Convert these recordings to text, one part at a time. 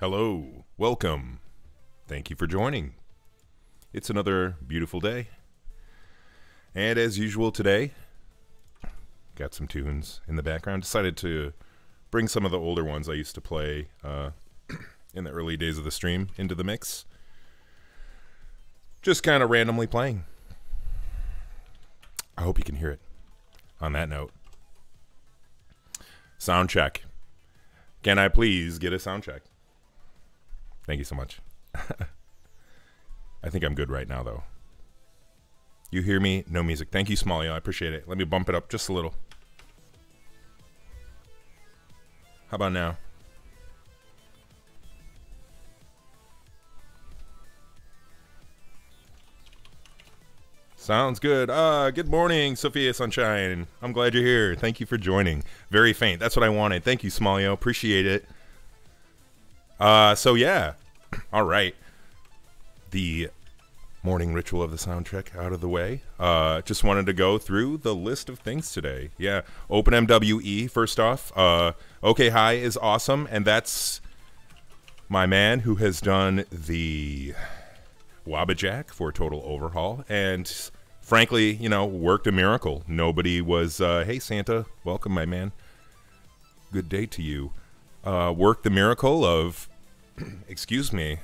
Hello, welcome. Thank you for joining. It's another beautiful day. And as usual today, got some tunes in the background. Decided to bring some of the older ones I used to play in the early days of the stream into the mix. Just kind of randomly playing. I hope you can hear it. On that note, sound check. Can I please get a sound check? Thank you so much. I think I'm good right now, though. You hear me? No music. Thank you, Smalio. I appreciate it. Let me bump it up just a little. How about now? Sounds good. Good morning, Sophia Sunshine. I'm glad you're here. Thank you for joining. Very faint. That's what I wanted. Thank you, Smalio. Appreciate it. So yeah. All right. The morning ritual of the sound check out of the way. Just wanted to go through the list of things today. Yeah. OpenMWE, first off. Okay, hi is awesome. And that's my man who has done the Wabbajack for a total overhaul, and frankly, you know, worked a miracle. Nobody was, hey Santa, welcome my man, good day to you. Worked the miracle of, excuse me,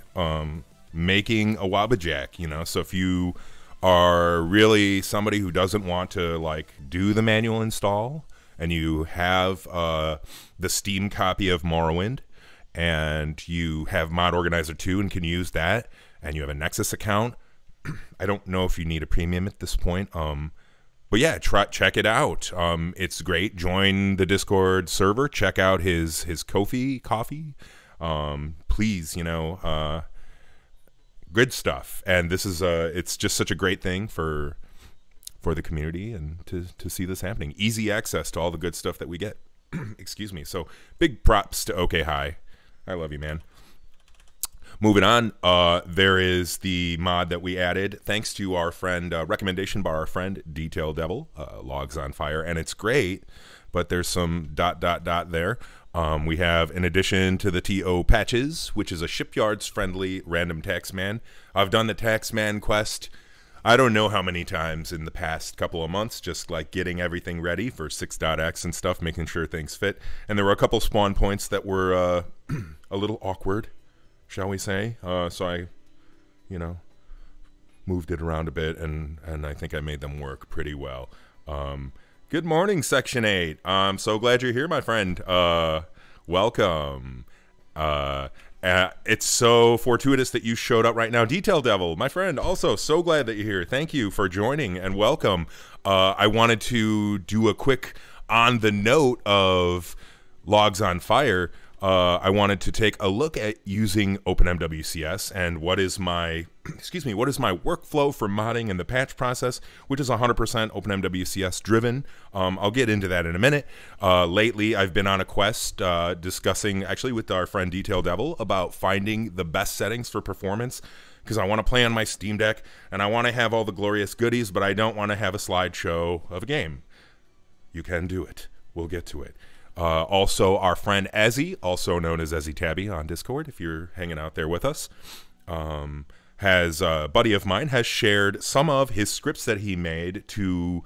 making a Wabbajack, you know, so if you are really somebody who doesn't want to, like, do the manual install, and you have the Steam copy of Morrowind, and you have Mod Organizer 2 and can use that, and you have a Nexus account, I don't know if you need a premium at this point, but yeah, check it out. It's great. Join the Discord server. Check out his Ko-fi coffee. Please, you know, good stuff. And this is it's just such a great thing for the community and to see this happening. Easy access to all the good stuff that we get. Excuse me. So big props to OK Hi. I love you, man. Moving on, there is the mod that we added thanks to our friend, recommendation by our friend, Detail Devil, Logs on Fire, and it's great, but there's some ... there. We have, in addition to the TO patches, which is a shipyards-friendly random taxman. I've done the taxman quest I don't know how many times in the past couple of months, just like getting everything ready for 6.x and stuff, making sure things fit. And there were a couple spawn points that were a little awkward, shall we say, so I, you know, moved it around a bit, and I think I made them work pretty well. Good morning, Section 8. I'm so glad you're here, my friend. Welcome. It's so fortuitous that you showed up right now. Detail Devil, my friend, also so glad that you're here. Thank you for joining, and welcome. I wanted to do a quick on the note of Logs on Fire. I wanted to take a look at using OpenMWCS and what is my, excuse me, what is my workflow for modding and the patch process, which is 100% OpenMWCS driven. I'll get into that in a minute. Lately, I've been on a quest discussing, actually with our friend Detail Devil, about finding the best settings for performance, because I want to play on my Steam Deck and I want to have all the glorious goodies, but I don't want to have a slideshow of a game. You can do it. We'll get to it. Also, our friend Ezzy, also known as Ezzy Tabby on Discord, if you're hanging out there with us, has a buddy of mine has shared some of his scripts that he made to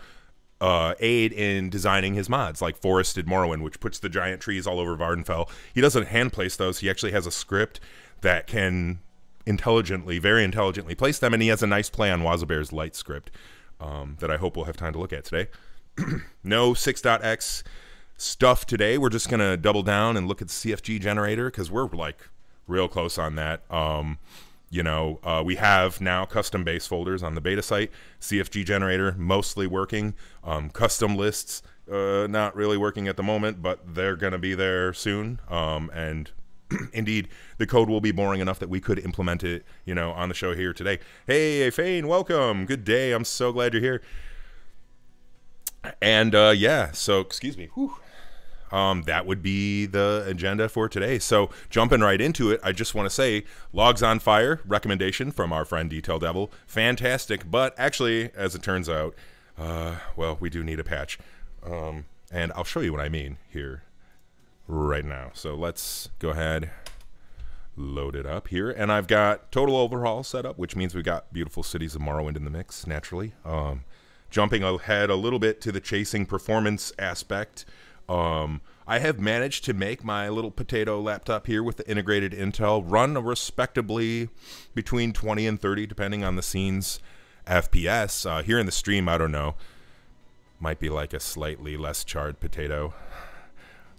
aid in designing his mods, like Forested Morrowind, which puts the giant trees all over Vardenfell. He doesn't hand place those. He actually has a script that can intelligently, very intelligently place them, and he has a nice play on Wazabear's light script that I hope we'll have time to look at today. No 6.x stuff today. We're just gonna double down and look at the CFG generator, because we're like real close on that. You know, we have now custom base folders on the beta site. CFG generator mostly working. Custom lists not really working at the moment, but they're gonna be there soon. And indeed, the code will be boring enough that we could implement it, you know, on the show here today. Hey Fane, welcome. Good day. I'm so glad you're here. And yeah, so excuse me. Whew. That would be the agenda for today. So jumping right into it, I just want to say Logs on Fire recommendation from our friend Detail Devil. Fantastic. But actually, as it turns out, well, we do need a patch. And I'll show you what I mean here right now. So let's go ahead. loaded up here, and I've got Total Overhaul set up, which means we've got beautiful Cities of Morrowind in the mix, naturally. Jumping ahead a little bit to the chasing performance aspect, I have managed to make my little potato laptop here with the integrated Intel run respectably between 20 and 30, depending on the scene's FPS. Here in the stream, I don't know, might be like a slightly less charred potato.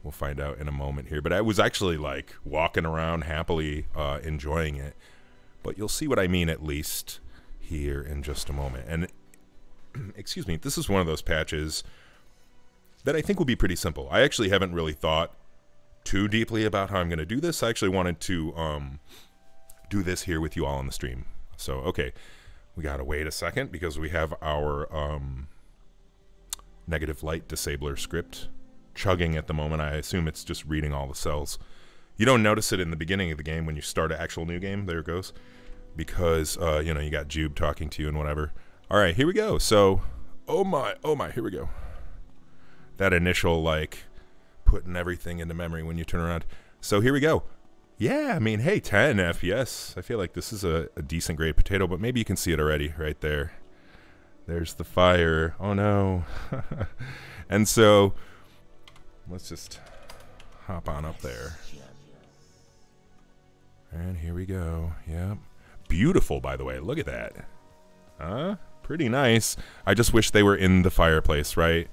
We'll find out in a moment here. But I was actually like walking around happily enjoying it. But you'll see what I mean at least here in just a moment. And excuse me, this is one of those patches that I think will be pretty simple. I actually haven't really thought too deeply about how I'm going to do this. I actually wanted to do this here with you all on the stream. So, okay, we got to wait a second because we have our negative light disabler script chugging at the moment. I assume it's just reading all the cells. You don't notice it in the beginning of the game when you start an actual new game. There it goes. Because, you know, you got Jube talking to you and whatever. All right, here we go. So, oh my, here we go. That initial, like, putting everything into memory when you turn around. So here we go. Yeah, I mean, hey, 10 FPS. I feel like this is a decent grade potato, but maybe you can see it already right there. There's the fire. Oh, no. And so let's just hop on up there. And here we go. Yep. Beautiful, by the way. Look at that. Huh? Pretty nice. I just wish they were in the fireplace, right?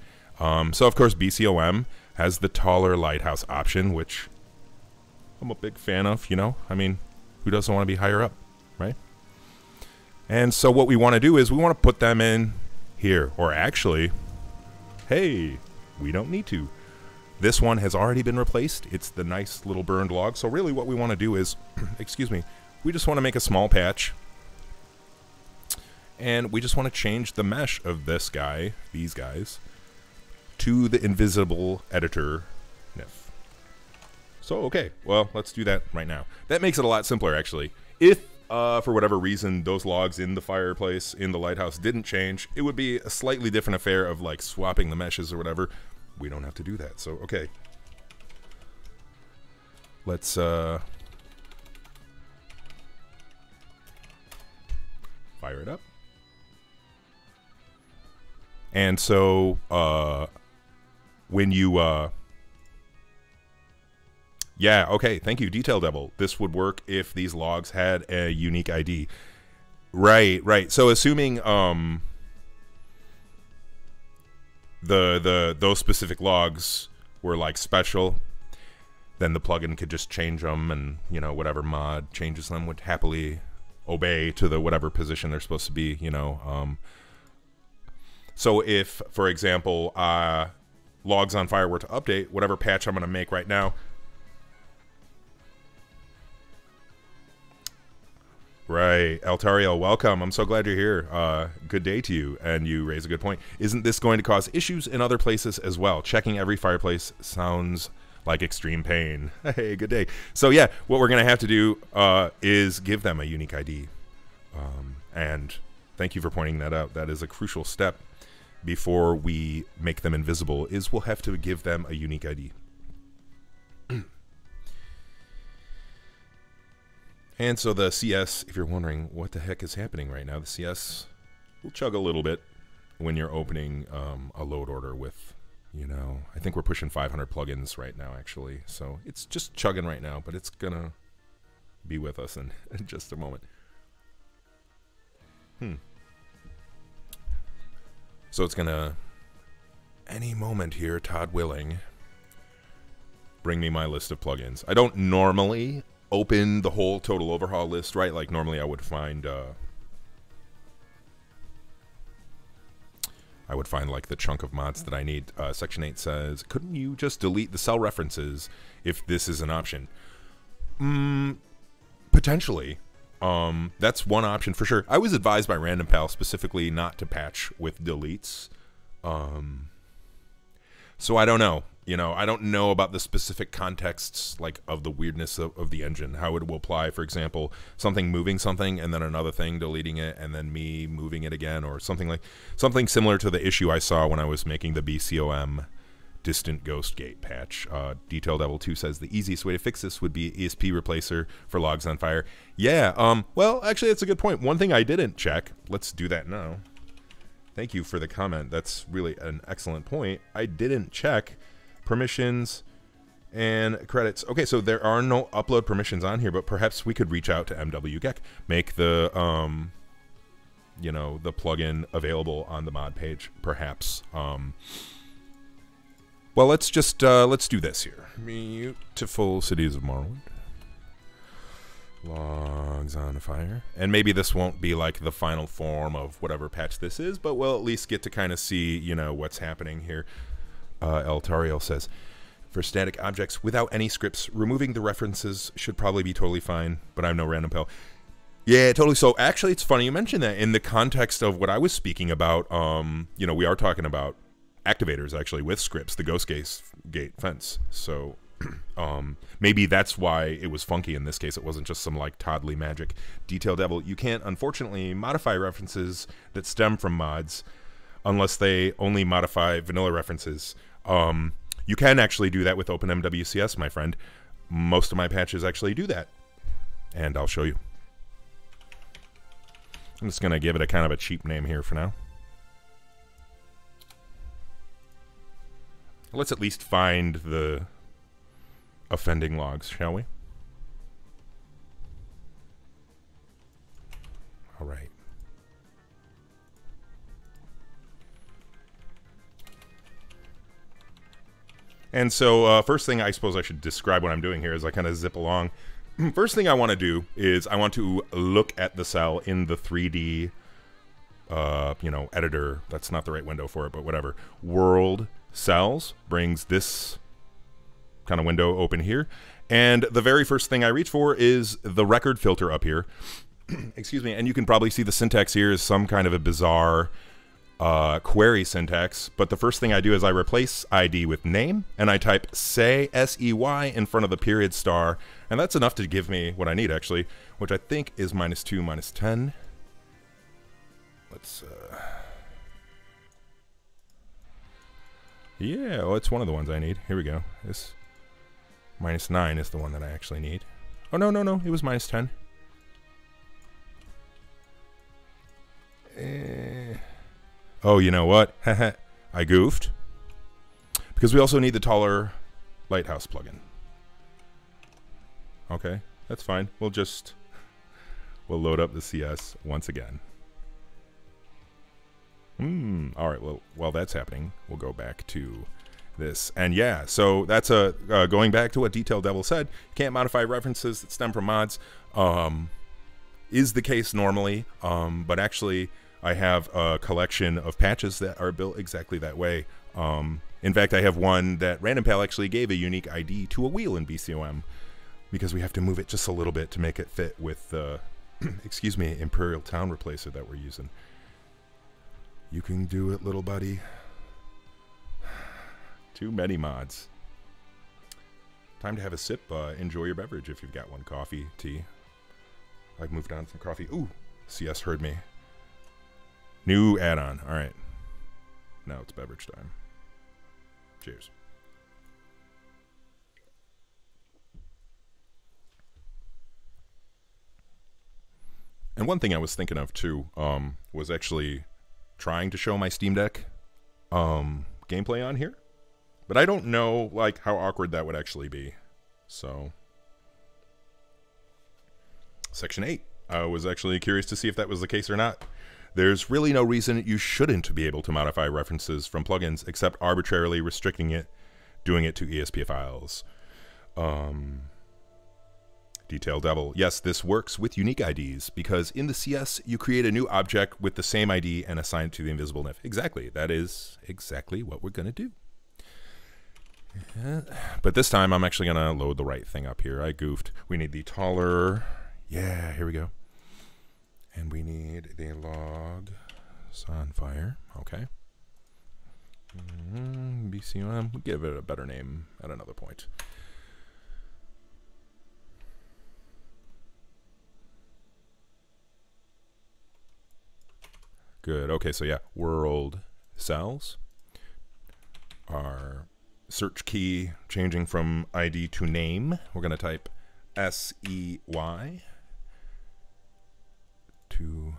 So, of course, BCOM has the taller lighthouse option, which I'm a big fan of, you know? I mean, who doesn't want to be higher up, right? And so what we want to do is we want to put them in here. Or actually, hey, we don't need to. This one has already been replaced. It's the nice little burned log. So really what we want to do is, excuse me, we just want to make a small patch. And we just want to change the mesh of this guy, these guys, to the invisible editor NIF. So, okay, well, let's do that right now. That makes it a lot simpler, actually. If, for whatever reason, those logs in the fireplace, in the lighthouse, didn't change, it would be a slightly different affair of, like, swapping the meshes or whatever. We don't have to do that, so, okay. Let's, fire it up. And so, when you, yeah, okay, thank you, Detail Devil. This would work if these logs had a unique ID. Right, right. So assuming those specific logs were like special, then the plugin could just change them, and you know whatever mod changes them would happily obey to the whatever position they're supposed to be. You know. So if, for example, Logs on Fire were to update, whatever patch I'm going to make right now, right, Altariel, welcome, I'm so glad you're here, good day to you, and you raise a good point. Isn't this going to cause issues in other places as well? Checking every fireplace sounds like extreme pain. Hey, good day. So yeah, what we're going to have to do is give them a unique ID, and thank you for pointing that out. That is a crucial step. Before we make them invisible is we'll have to give them a unique ID. And so the CS, if you're wondering what the heck is happening right now, the CS will chug a little bit when you're opening a load order with, you know, I think we're pushing 500 plugins right now actually, so it's just chugging right now, but it's gonna be with us in just a moment. So it's gonna, any moment here, Todd willing, bring me my list of plugins. I don't normally open the whole Total Overhaul list, right? Like normally I would find, like the chunk of mods that I need. Section 8 says, couldn't you just delete the cell references if this is an option? Potentially. That's one option for sure. I was advised by Random Pal specifically not to patch with deletes. So I don't know. You know, I don't know about the specific contexts, like, of the weirdness of the engine. How it will apply, for example, something moving something and then another thing deleting it and then me moving it again or something like... Something similar to the issue I saw when I was making the BCOM Distant Ghost Gate patch. Detail Devil 2 says the easiest way to fix this would be ESP replacer for Logs on Fire. Yeah, well, actually, that's a good point. One thing I didn't check. Let's do that now. Thank you for the comment. That's really an excellent point. I didn't check permissions and credits. Okay, so there are no upload permissions on here, but perhaps we could reach out to MWGEC, make the, you know, the plugin available on the mod page, perhaps. Well, let's just, let's do this here. Beautiful Cities of Morrowind. Logs on Fire. And maybe this won't be like the final form of whatever patch this is, but we'll at least get to kind of see, you know, what's happening here. Altariel says, for static objects without any scripts, removing the references should probably be totally fine, but I'm no Random Pal. Yeah, totally. So actually, it's funny you mentioned that in the context of what I was speaking about. You know, we are talking about activators actually with scripts, the ghost gate fence. So maybe that's why it was funky in this case. It wasn't just some like toddly magic. Detail Devil, you can't unfortunately modify references that stem from mods unless they only modify vanilla references. You can actually do that with OpenMWCS, my friend. Most of my patches actually do that. And I'll show you. I'm just going to give it a kind of a cheap name here for now. Let's at least find the offending logs, shall we? All right. And so first thing I suppose I should describe what I'm doing here as I kind of zip along. First thing I want to do is I want to look at the cell in the 3D, you know, editor. That's not the right window for it, but whatever. World cells brings this kind of window open here. And the very first thing I reach for is the record filter up here. Excuse me. And you can probably see the syntax here is some kind of a bizarre query syntax, but the first thing I do is I replace ID with name, and I type say, S-E-Y, in front of the period star, and that's enough to give me what I need, actually, which I think is -2, -10. Let's, yeah, well, it's one of the ones I need. Here we go. This -9 is the one that I actually need. Oh, no, no, no, it was -10. Oh, you know what? I goofed. Because we also need the taller lighthouse plugin. Okay, that's fine. We'll just, we'll load up the CS once again. All right, well, while that's happening, we'll go back to this. And yeah, so that's a, going back to what Detail Devil said, you can't modify references that stem from mods, is the case normally, but actually, I have a collection of patches that are built exactly that way. In fact, I have one that Random Pal actually gave a unique ID to a wheel in BCOM because we have to move it just a little bit to make it fit with the, excuse me, Imperial Town replacer that we're using. You can do it, little buddy. Too many mods. Time to have a sip. Enjoy your beverage if you've got one. Coffee, tea. I've moved on from coffee. Ooh, CS heard me. New add-on. All right. Now it's beverage time. Cheers. And one thing I was thinking of, too, was actually trying to show my Steam Deck gameplay on here. But I don't know, like, how awkward that would actually be. So, Section 8. I was actually curious to see if that was the case or not. There's really no reason you shouldn't be able to modify references from plugins except arbitrarily restricting it, doing it to ESP files. Detail Devil. Yes, this works with unique IDs because in the CS, you create a new object with the same ID and assign it to the invisible NIF. Exactly. That is exactly what we're going to do. But this time, I'm actually going to load the right thing up here. I goofed. We need the taller. Yeah, here we go. And we need the Logs on Fire. Okay. BCOM. We'll give it a better name at another point. Good. Okay, so yeah. World cells are search key, changing from ID to name. We're going to type SEY to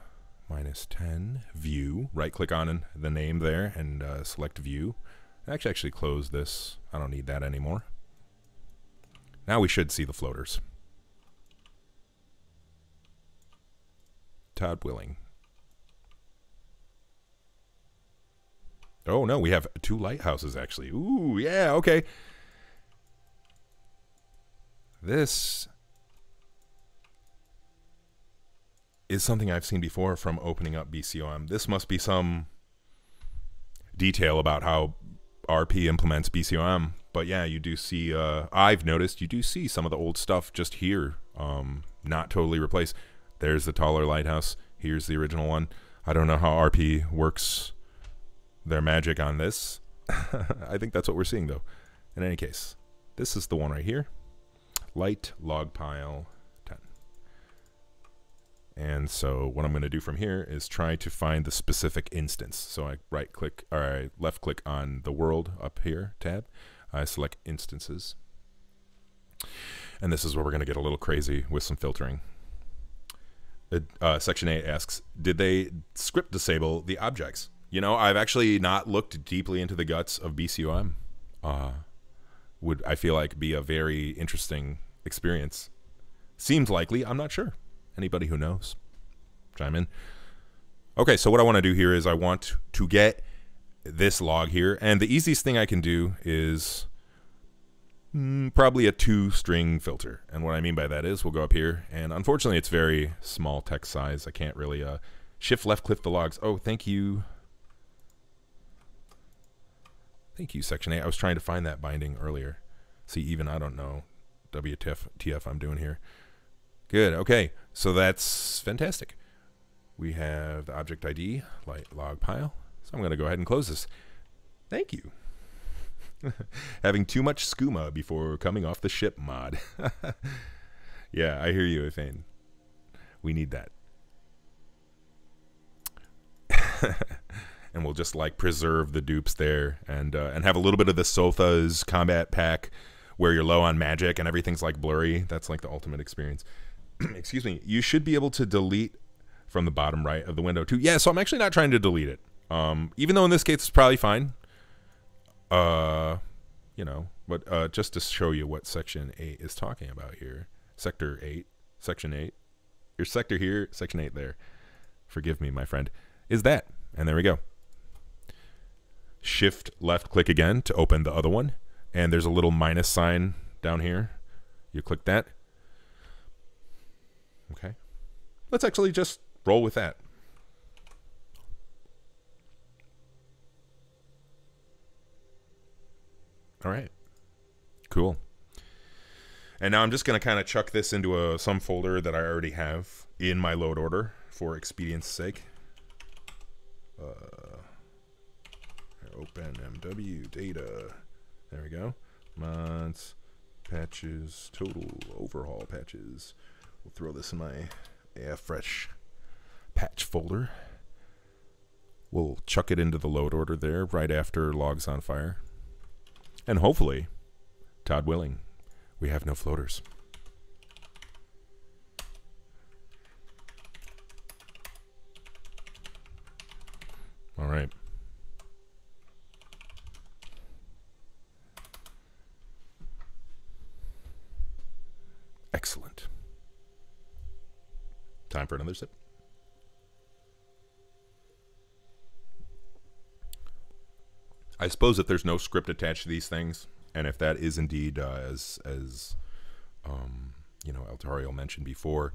-10 view. Right click on the name there and select view. Actually close this. I don't need that anymore. Now we should see the floaters. Todd Willing. Oh no, we have 2 lighthouses actually. Ooh, yeah, okay. This is something I've seen before from opening up BCOM. This must be some detail about how RP implements BCOM. But yeah, you do see, I've noticed you do see some of the old stuff just here, not totally replaced. There's the taller lighthouse. Here's the original one. I don't know how RP works their magic on this. I think that's what we're seeing though. In any case, this is the one right here. Light log pile 10. And so what I'm going to do from here is try to find the specific instance. So I right click, or I left click on the world up here tab. I select instances. And this is where we're going to get a little crazy with some filtering. Section 8 asks, did they script disable the objects? You know, I've actually not looked deeply into the guts of BCOM. Would, I feel like, be a very interesting experience. Seems likely, I'm not sure. Anybody who knows, chime in. Okay, so what I want to do here is I want to get this log here, and the easiest thing I can do is probably a 2-string filter. And what I mean by that is we'll go up here, and unfortunately it's very small text size. I can't really shift left click the logs. Oh, thank you. Thank you, Section 8. I was trying to find that binding earlier. See, even I don't know WTF I'm doing here. Good, okay, so that's fantastic. We have the object ID, light log pile. So I'm going to go ahead and close this. Thank you. Having too much skooma before coming off the ship mod. Yeah, I hear you, Ifane. We need that. And we'll just like preserve the dupes there and have a little bit of the Sotha's combat pack where you're low on magic and everything's like blurry. That's like the ultimate experience. Excuse me. You should be able to delete from the bottom right of the window too. Yeah, so I'm actually not trying to delete it. Even though in this case it's probably fine, you know, but just to show you what Section 8 is talking about here. Sector 8, Section 8, your sector here, Section 8 there. Forgive me, my friend. Is that, and there we go. Shift left click again to open the other one, and there's a little minus sign down here. You click that. Okay, let's actually just roll with that. All right, cool. And now I'm just going to kind of chuck this into some folder that I already have in my load order for expedience sake. Open MW data. There we go. Mods, patches, total overhaul patches. We'll throw this in my AF Fresh patch folder. We'll chuck it into the load order there right after Logs on Fire. And hopefully, Todd willing, we have no floaters. All right. Excellent. Time for another sip. I suppose if there's no script attached to these things, and if that is indeed, as you know, Altariel mentioned before,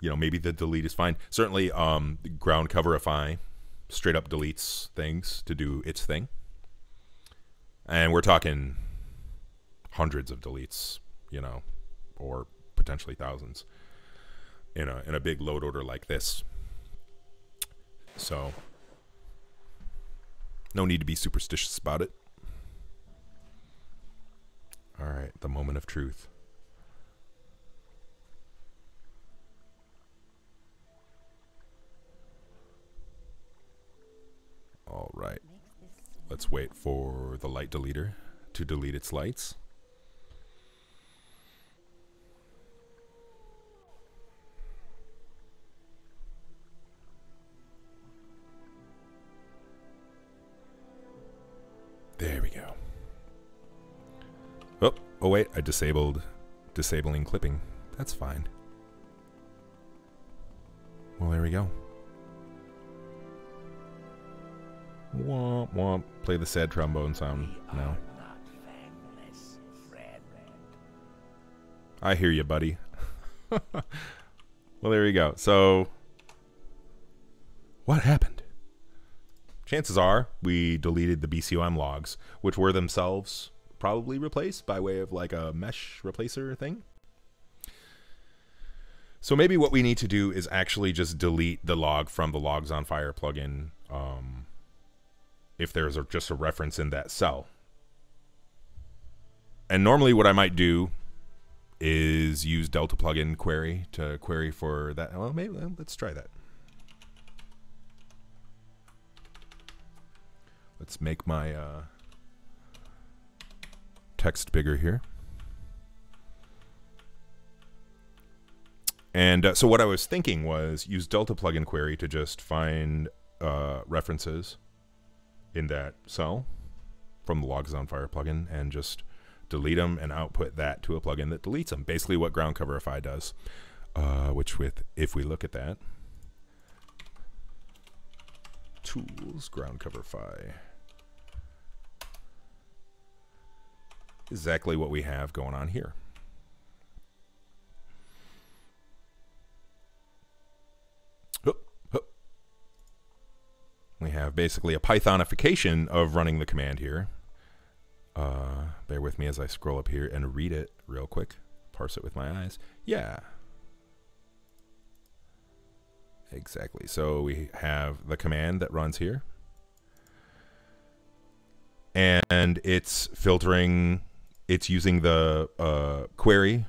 you know, maybe the delete is fine. Certainly, Groundcoverify straight up deletes things to do its thing, and we're talking hundreds of deletes, you know, or potentially thousands in a big load order like this. So. No need to be superstitious about it. All right, the moment of truth. All right, let's wait for the light deleter to delete its lights. There we go. Oh, oh wait, I disabled disabling clipping. That's fine. Well, there we go. Womp womp. Play the sad trombone sound now. I hear you, buddy. Well, there you go. So, what happened? Chances are we deleted the BCOM logs, which were themselves probably replaced by way of like a mesh replacer thing. So maybe what we need to do is actually just delete the log from the Logs on Fire plugin if there's just a reference in that cell. And normally what I might do is use Delta plugin query to query for that. Well, maybe let's try that. Let's make my text bigger here. And so what I was thinking was use Delta plugin query to just find references in that cell from the Logs on Fire plugin and just delete them and output that to a plugin that deletes them. Basically what Groundcoverify does, if we look at that, tools, Groundcoverify, exactly what we have going on here. We have basically a Pythonification of running the command here. Bear with me as I scroll up here and read it real quick. Parse it with my eyes. Yeah. Exactly. So we have the command that runs here. And it's filtering, it's using the query,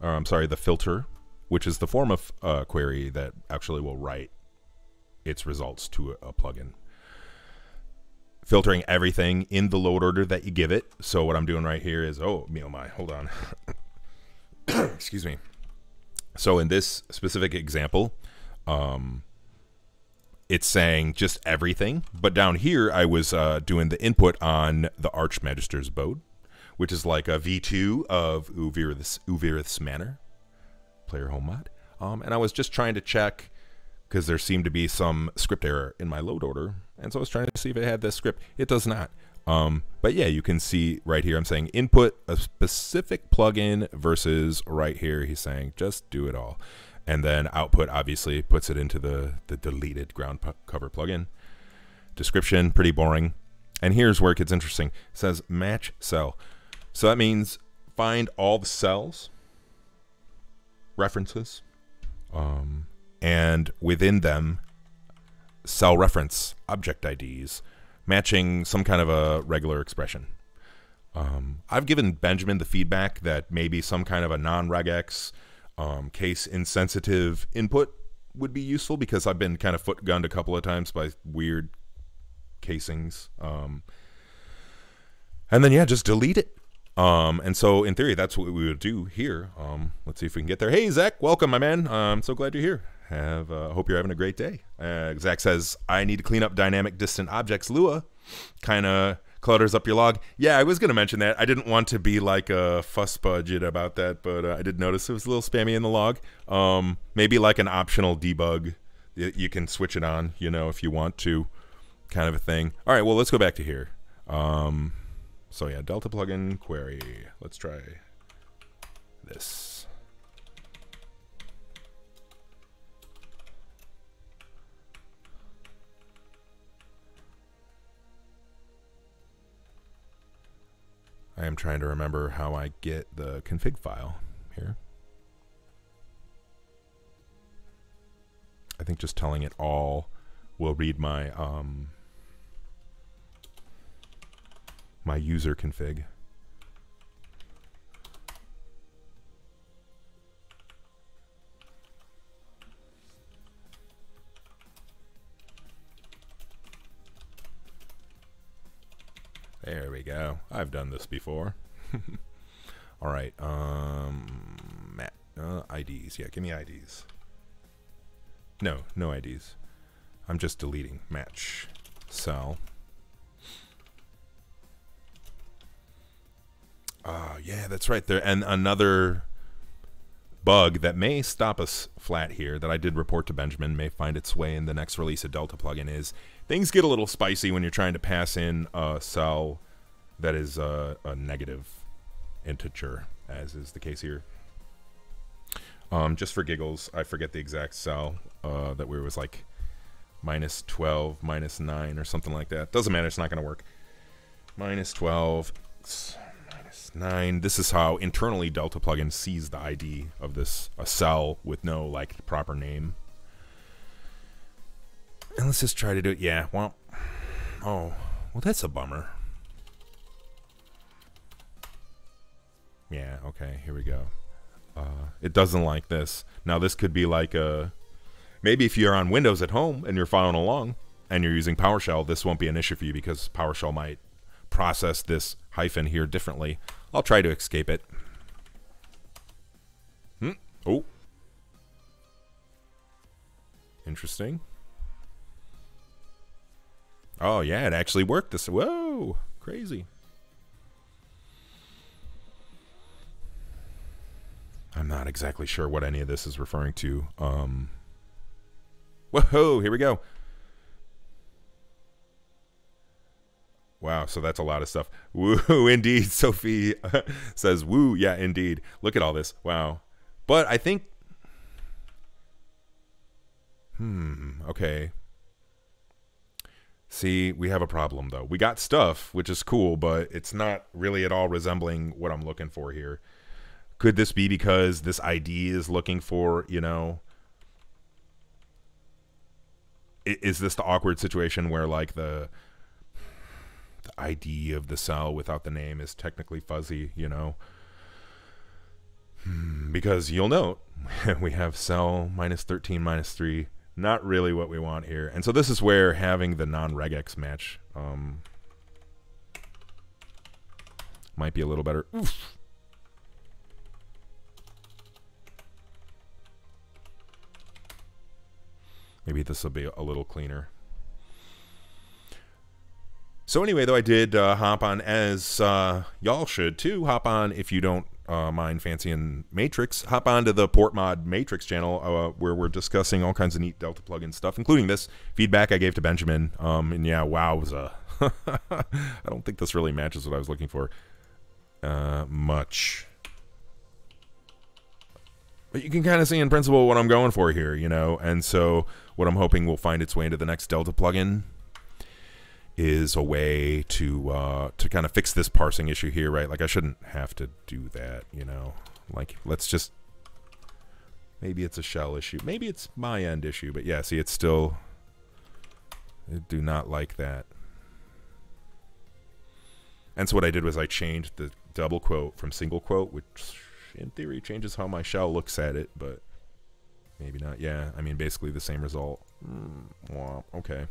or I'm sorry, the filter, which is the form of query that actually will write its results to a plugin, filtering everything in the load order that you give it. So what I'm doing right here is, hold on. Excuse me. So in this specific example, it's saying just everything, but down here I was doing the input on the Archmagister's Bode, which is like a V2 of Uvirith's Manor, player home mod. And I was just trying to check, because there seemed to be some script error in my load order, and so I was trying to see if it had this script. It does not. But yeah, you can see right here I'm saying input a specific plugin versus right here he's saying just do it all. And then output obviously puts it into the deleted Groundcover plugin. Description, pretty boring. And here's where it gets interesting. It says match cell. So that means find all the cells, references, and within them, cell reference, object IDs, matching some kind of a regular expression. I've given Benjamin the feedback that maybe some kind of a non-regex, case-insensitive input would be useful, because I've been kind of foot-gunned a couple of times by weird casings. And then, yeah, just delete it. And so in theory, that's what we would do here. Let's see if we can get there. Hey, Zach, welcome, my man. I'm so glad you're here. Hope you're having a great day. Zach says, I need to clean up dynamic distant objects. Lua kind of clutters up your log. Yeah, I was going to mention that. I didn't want to be like a fuss budget about that, but I did notice it was a little spammy in the log. Maybe like an optional debug. You can switch it on, you know, if you want to, kind of a thing. All right, well, let's go back to here. So yeah, Delta plugin query. Let's try this. I am trying to remember how I get the config file here. I think just telling it all will read my my user config. There we go. I've done this before. All right. IDs. Yeah, give me IDs. No, no IDs. I'm just deleting match cell. Oh, yeah, that's right there. And another bug that may stop us flat here that I did report to Benjamin may find its way in the next release of Delta plugin is things get a little spicy when you're trying to pass in a cell that is a negative integer, as is the case here. Just for giggles, I forget the exact cell that we was like minus 12, minus 9 or something like that. Doesn't matter, it's not going to work. Minus 12, minus 9. This is how internally Delta plugin sees the ID of this a cell with no like proper name. And let's just try to do it. Yeah, well, oh, well, that's a bummer. Yeah, okay, here we go. It doesn't like this. Now this could be like a... Maybe if you're on Windows at home and you're following along and you're using PowerShell, this won't be an issue for you because PowerShell might process this hyphen here differently. I'll try to escape it. Hmm. Oh. Interesting. Oh, yeah, it actually worked this... Whoa, crazy. I'm not exactly sure what any of this is referring to. Whoa, here we go. Wow, so that's a lot of stuff. Woo, indeed, Sophie says, woo, yeah, indeed. Look at all this, wow. But I think, okay. See, we have a problem though. We got stuff, which is cool, but it's not really at all resembling what I'm looking for here. Could this be because this ID is looking for, you know, is this the awkward situation where like the ID of the cell without the name is technically fuzzy, you know? Because you'll note we have cell minus 13, minus 3, not really what we want here. And so this is where having the non-regex match might be a little better. Oof. Maybe this will be a little cleaner. So anyway, though, I did hop on, as y'all should too. Hop on if you don't mind fancying Matrix. Hop on to the PortMod Matrix channel where we're discussing all kinds of neat Delta plugin stuff, including this feedback I gave to Benjamin. And yeah, wow, was a I don't think this really matches what I was looking for much. But you can kind of see in principle what I'm going for here, you know, and so what I'm hoping will find its way into the next Delta plugin is a way to kind of fix this parsing issue here, right? Like I shouldn't have to do that, you know, like let's just, maybe it's a shell issue. Maybe it's my end issue, but yeah, see, it's still, I do not like that. And so what I did was I changed the double quote from single quote, which in theory changes how my shell looks at it, but maybe not. Yeah, I mean basically the same result. Wow, okay.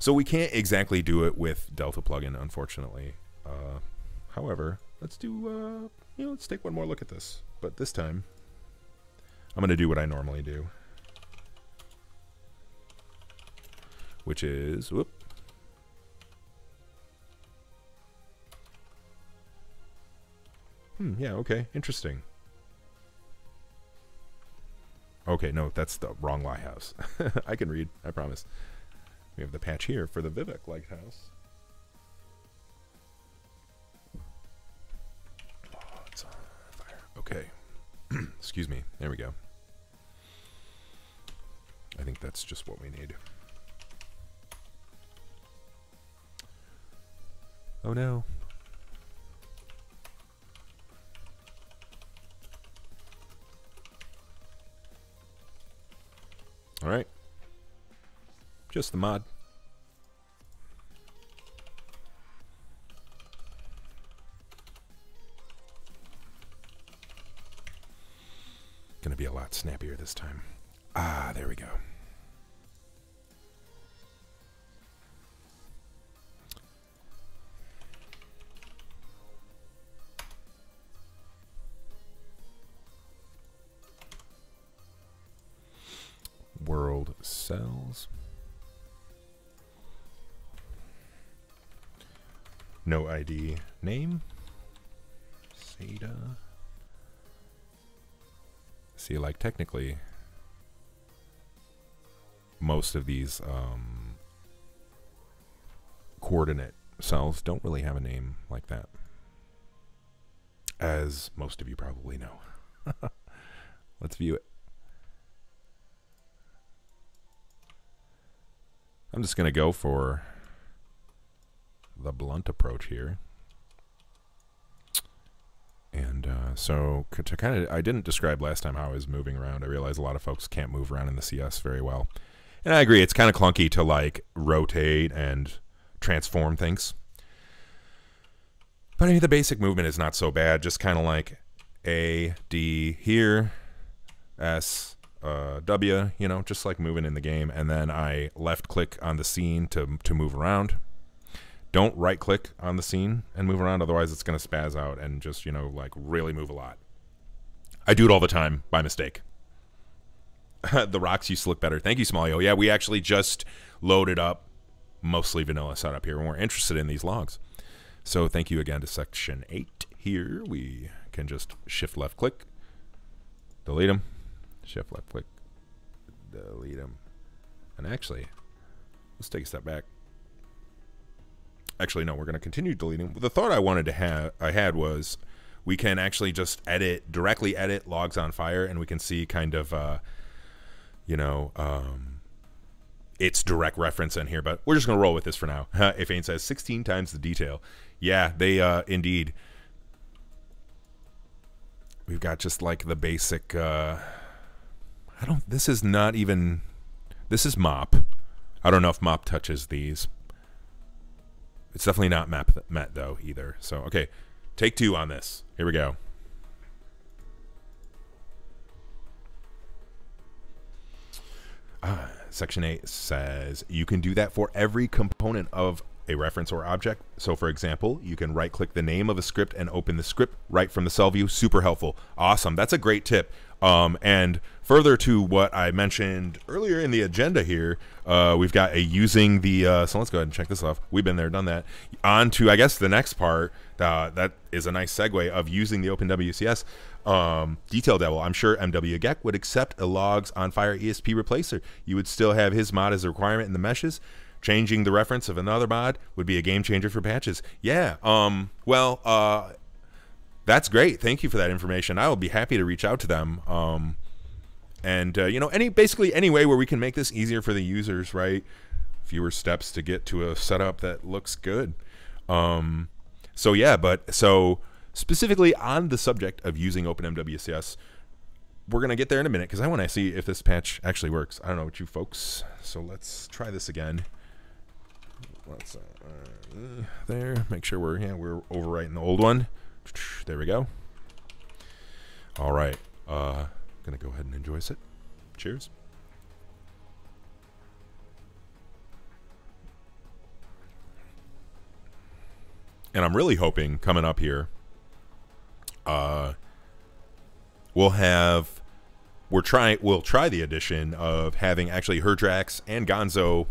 So we can't exactly do it with Delta plugin, unfortunately. However, let's do you know, let's take one more look at this. But this time I'm gonna do what I normally do. Which is whoop. Yeah, okay, interesting. Okay, no, that's the wrong lighthouse. I can read, I promise. We have the patch here for the Vivek lighthouse. Oh, it's on fire. Okay. Excuse me. There we go. I think that's just what we need. Oh, no. All right, just the mod. Gonna be a lot snappier this time. Ah, there we go. cells. No ID name. Seyda. See, like, technically, most of these coordinate cells don't really have a name like that, as most of you probably know. Let's view it. I'm just going to go for the blunt approach here. And so to kind of, I didn't describe last time how I was moving around. I realize a lot of folks can't move around in the CS very well. And I agree, it's kind of clunky to like rotate and transform things. But I mean, the basic movement is not so bad. Just kind of like A, D here, S, W, you know, just like moving in the game. And then I left click on the scene to move around. Don't right click on the scene and move around, otherwise it's going to spaz out and just, you know, like really move a lot. I do it all the time by mistake. The rocks used to look better. Thank you, Smalio. Yeah, we actually just loaded up mostly vanilla setup here, and we're interested in these logs. So thank you again to Section 8. Here we can just shift left click, delete them, shift left click, delete them. And actually, let's take a step back. Actually, no, we're going to continue deleting. The thought I wanted to have, I had, was we can actually just edit, directly edit Logs on Fire, and we can see kind of, you know, its direct reference in here. But we're just going to roll with this for now. Ifane says 16 times the detail. Yeah, they indeed. We've got just like the basic. I don't. This is not even. This is MOP. I don't know if MOP touches these. It's definitely not met though either. So okay, take two on this. Here we go. Section 8 says you can do that for every component of a reference or object. So for example, you can right click the name of a script and open the script right from the cell view. Super helpful. Awesome. That's a great tip. And further to what I mentioned earlier in the agenda here, we've got a using the, so let's go ahead and check this off. We've been there, done that. On to, I guess, the next part, that is a nice segue of using the OpenWCS Detail Devil. I'm sure MWGeck would accept a Logs on Fire ESP replacer. You would still have his mod as a requirement in the meshes. Changing the reference of another mod would be a game changer for patches. Yeah, well, that's great. Thank you for that information. I will be happy to reach out to them. And, you know, basically any way where we can make this easier for the users, right? Fewer steps to get to a setup that looks good. So, yeah, but so specifically on the subject of using OpenMWCS, we're going to get there in a minute because I want to see if this patch actually works. I don't know what you folks. So let's try this again. Let's, there, make sure we're overwriting the old one. There we go. All right, gonna go ahead and enjoy it. Cheers. And I'm really hoping coming up here, we'll try the addition of having actually Herdrax and Gonzo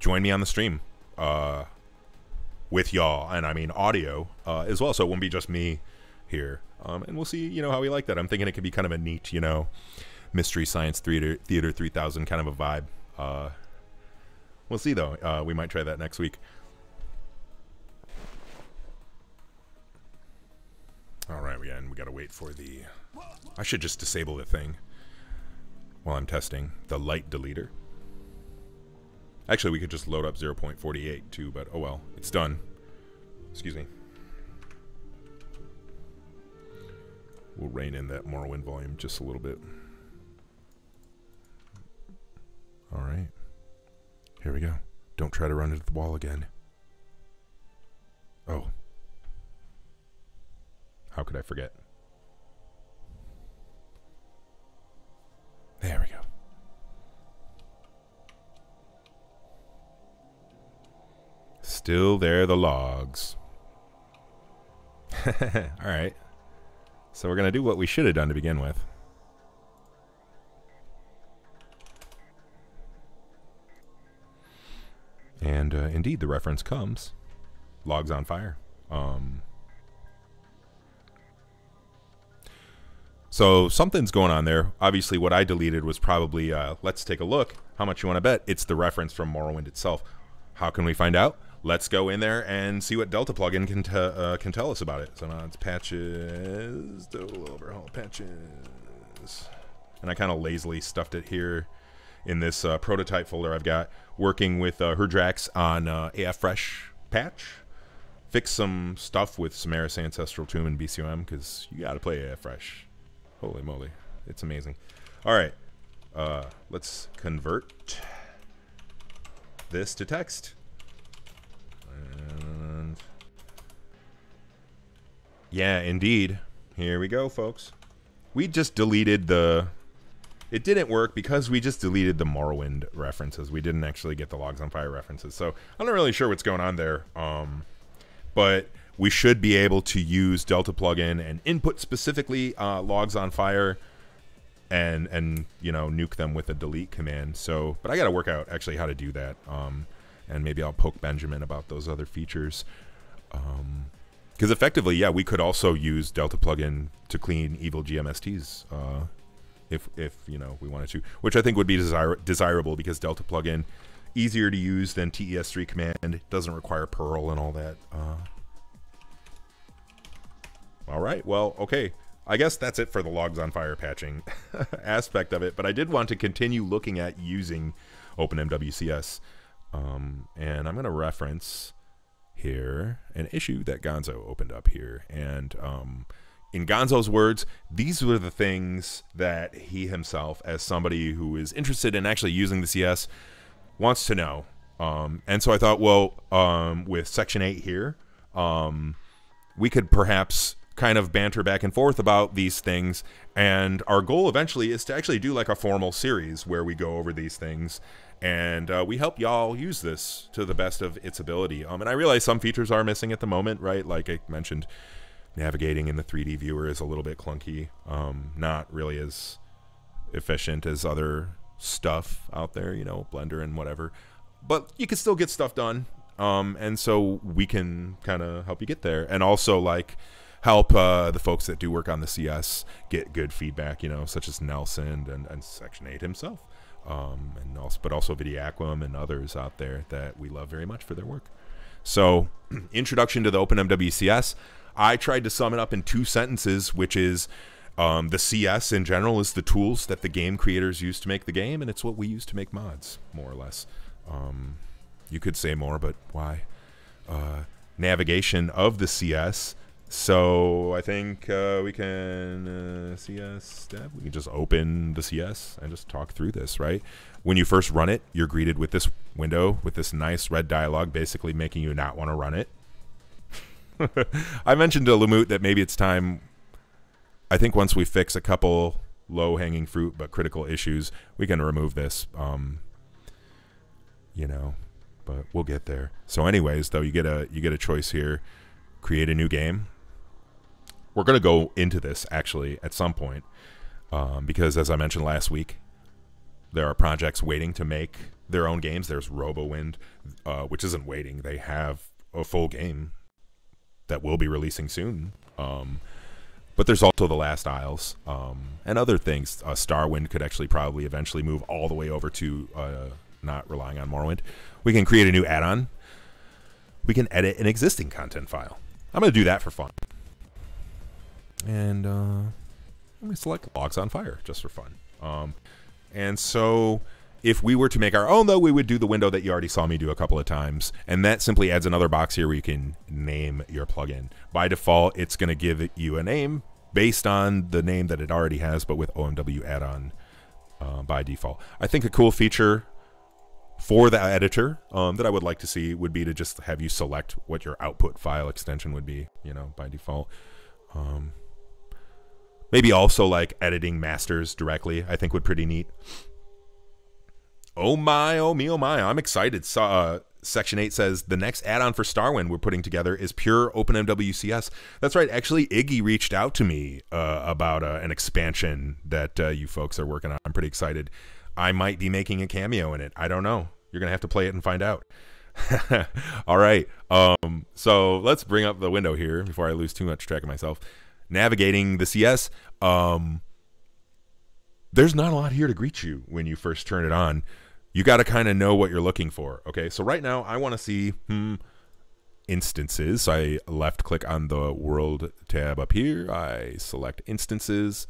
join me on the stream. With y'all, and I mean audio as well, so it won't be just me here. And we'll see, you know, how we like that. I'm thinking it could be kind of a neat, you know, Mystery Science Theater 3000 kind of a vibe. We'll see, though. We might try that next week. All right, we got to wait for the... I should just disable the thing while I'm testing. The light deleter. Actually, we could just load up 0.48 too, but oh well, it's done. Excuse me. We'll rein in that Morrowind volume just a little bit. All right. Here we go. Don't try to run into the wall again. Oh. How could I forget? There we go. Still there, the logs. Alright. So we're going to do what we should have done to begin with. And indeed, the reference comes. Logs on Fire. So something's going on there. Obviously, what I deleted was probably, let's take a look. How much you want to bet? It's the reference from Morrowind itself. How can we find out? Let's go in there and see what Delta plugin can tell us about it. So now it's patches, total overhaul patches. And I kind of lazily stuffed it here in this prototype folder I've got, working with Herdrax on AF Fresh patch. Fix some stuff with Samaris Ancestral Tomb and BCOM, because you got to play AF Fresh. Holy moly, it's amazing. All right, let's convert this to text. And yeah, indeed. Here we go, folks. We just deleted the... It didn't work because we just deleted the Morrowind references. We didn't actually get the Logs on Fire references. So I'm not really sure what's going on there. But we should be able to use Delta plugin and input specifically Logs on Fire and you know, nuke them with a delete command. So, but I got to work out actually how to do that. And maybe I'll poke Benjamin about those other features. Because effectively, yeah, we could also use Delta plugin to clean evil GMSTs if you know, we wanted to, which I think would be desirable because Delta plugin, easier to use than TES3 command, doesn't require Perl and all that. All right, well, okay. I guess that's it for the Logs on Fire patching aspect of it, but I did want to continue looking at using OpenMWCS. And I'm going to reference here an issue that Gonzo opened up here. And in Gonzo's words, these were the things that he himself, as somebody who is interested in actually using the CS, wants to know. And so I thought, well, with Section 8 here, we could perhaps kind of banter back and forth about these things. And our goal eventually is to actually do like a formal series where we go over these things. And we help y'all use this to the best of its ability. And I realize some features are missing at the moment, right? Like I mentioned, navigating in the 3D viewer is a little bit clunky. Not really as efficient as other stuff out there, you know, Blender and whatever. But you can still get stuff done. And so we can kind of help you get there. And also, like, help the folks that do work on the CS get good feedback, you know, such as Nelson and Section 8 himself. And also, but also Vidiaquam and others out there that we love very much for their work. So, introduction to the OpenMWCS. I tried to sum it up in 2 sentences, which is the CS in general is the tools that the game creators use to make the game, and it's what we use to make mods, more or less. You could say more, but why? Navigation of the CS. So I think we can CS step. We can just open the CS and just talk through this, right? When you first run it, you're greeted with this window with this nice red dialogue, basically making you not want to run it. I mentioned to Lumut that maybe it's time. I think once we fix a couple low-hanging fruit but critical issues, we can remove this. You know, but we'll get there. So, anyways, though, you get a choice here: create a new game. We're going to go into this, actually, at some point, because, as I mentioned last week, there are projects waiting to make their own games. There's RoboWind, which isn't waiting. They have a full game that will be releasing soon. But there's also The Last Isles and other things. Starwind could actually probably eventually move all the way over to not relying on Morrowind. We can create a new add-on. We can edit an existing content file. I'm going to do that for fun. And I'm going to select Logs on Fire just for fun. And so if we were to make our own, though, we would do the window that you already saw me do a couple of times. And that simply adds another box here where you can name your plugin. By default, it's going to give you a name based on the name that it already has, but with OMW add-on by default. I think a cool feature for the editor that I would like to see would be to just have you select what your output file extension would be, you know, by default. Maybe also like editing masters directly, I think would be pretty neat. Oh my, oh me, oh my, I'm excited. So, Section 8 says, the next add-on for Starwind we're putting together is pure OpenMWCS. That's right. Actually, Iggy reached out to me about an expansion that you folks are working on. I'm pretty excited. I might be making a cameo in it. I don't know. You're going to have to play it and find out. All right. So let's bring up the window here before I lose too much track of myself. Navigating the CS. There's not a lot here to greet you when you first turn it on. You got to kind of know what you're looking for. Okay, so right now I want to see instances. So I left click on the world tab up here. I select instances.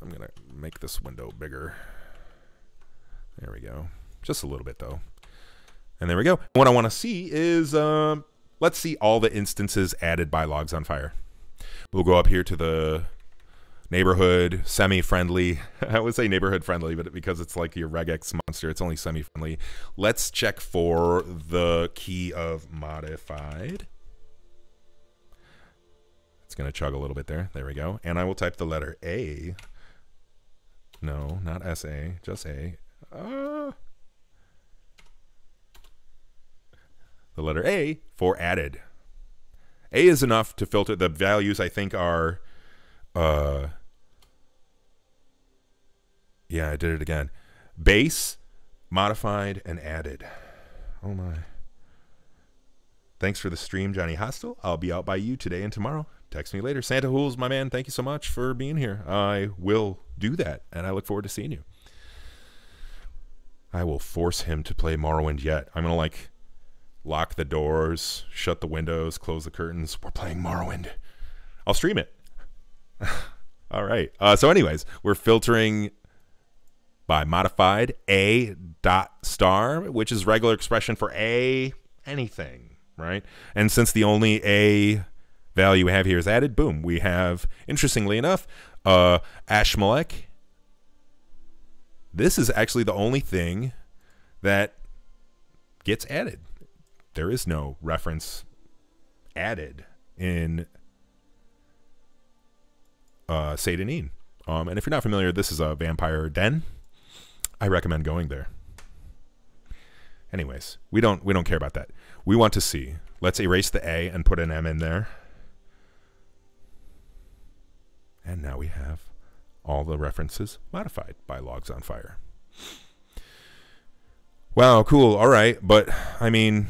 I'm going to make this window bigger. There we go. Just a little bit though. And there we go. What I want to see is, let's see all the instances added by Logs on Fire. We'll go up here to the neighborhood, semi-friendly. I would say neighborhood friendly, but because it's like your regex monster, it's only semi-friendly. Let's check for the key of modified. It's going to chug a little bit there. There we go. And I will type the letter A. No, not S-A, just A. The letter A for added. A is enough to filter. The values I think are, yeah, I did it again. Base, modified, and added. Oh my. Thanks for the stream, Johnny Hostel. I'll be out by you today and tomorrow. Text me later. Santa Hools, my man, thank you so much for being here. I will do that, and I look forward to seeing you. I will force him to play Morrowind yet. I'm gonna like lock the doors, shut the windows, close the curtains. We're playing Morrowind. I'll stream it. All right. So anyways, we're filtering by modified A dot star, which is regular expression for A anything, right? And since the only A value we have here is added, boom, we have, interestingly enough, Ashmalek. This is actually the only thing that gets added. There is no reference added in Seyda Neen. And if you're not familiar, this is a vampire den. I recommend going there. Anyways, we don't care about that. We want to see. Let's erase the A and put an M in there. And now we have all the references modified by Logs on Fire. Wow, cool. All right, but I mean,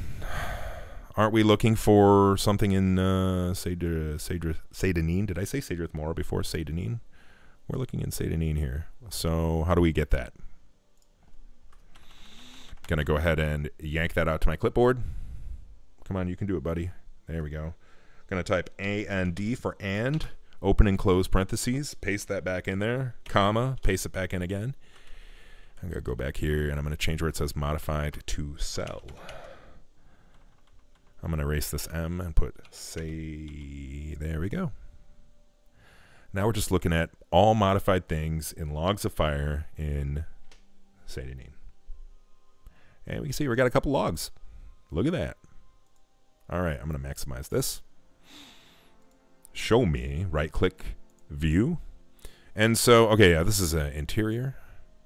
aren't we looking for something in Seyda Neen? Did I say Seyda Morrow before Seyda Neen? We're looking in Seyda Neen here. So how do we get that? Gonna go ahead and yank that out to my clipboard. Come on, you can do it, buddy. There we go. Gonna type A and D for and, open and close parentheses, paste that back in there, comma, paste it back in again. I'm going to go back here, and I'm going to change where it says modified to cell. I'm going to erase this M and put say. There we go. Now we're just looking at all modified things in Logs of Fire in Seyda Neen. And we can see we got a couple logs. Look at that. All right, I'm going to maximize this. Show me, right-click, view. And so, okay, yeah, this is an interior.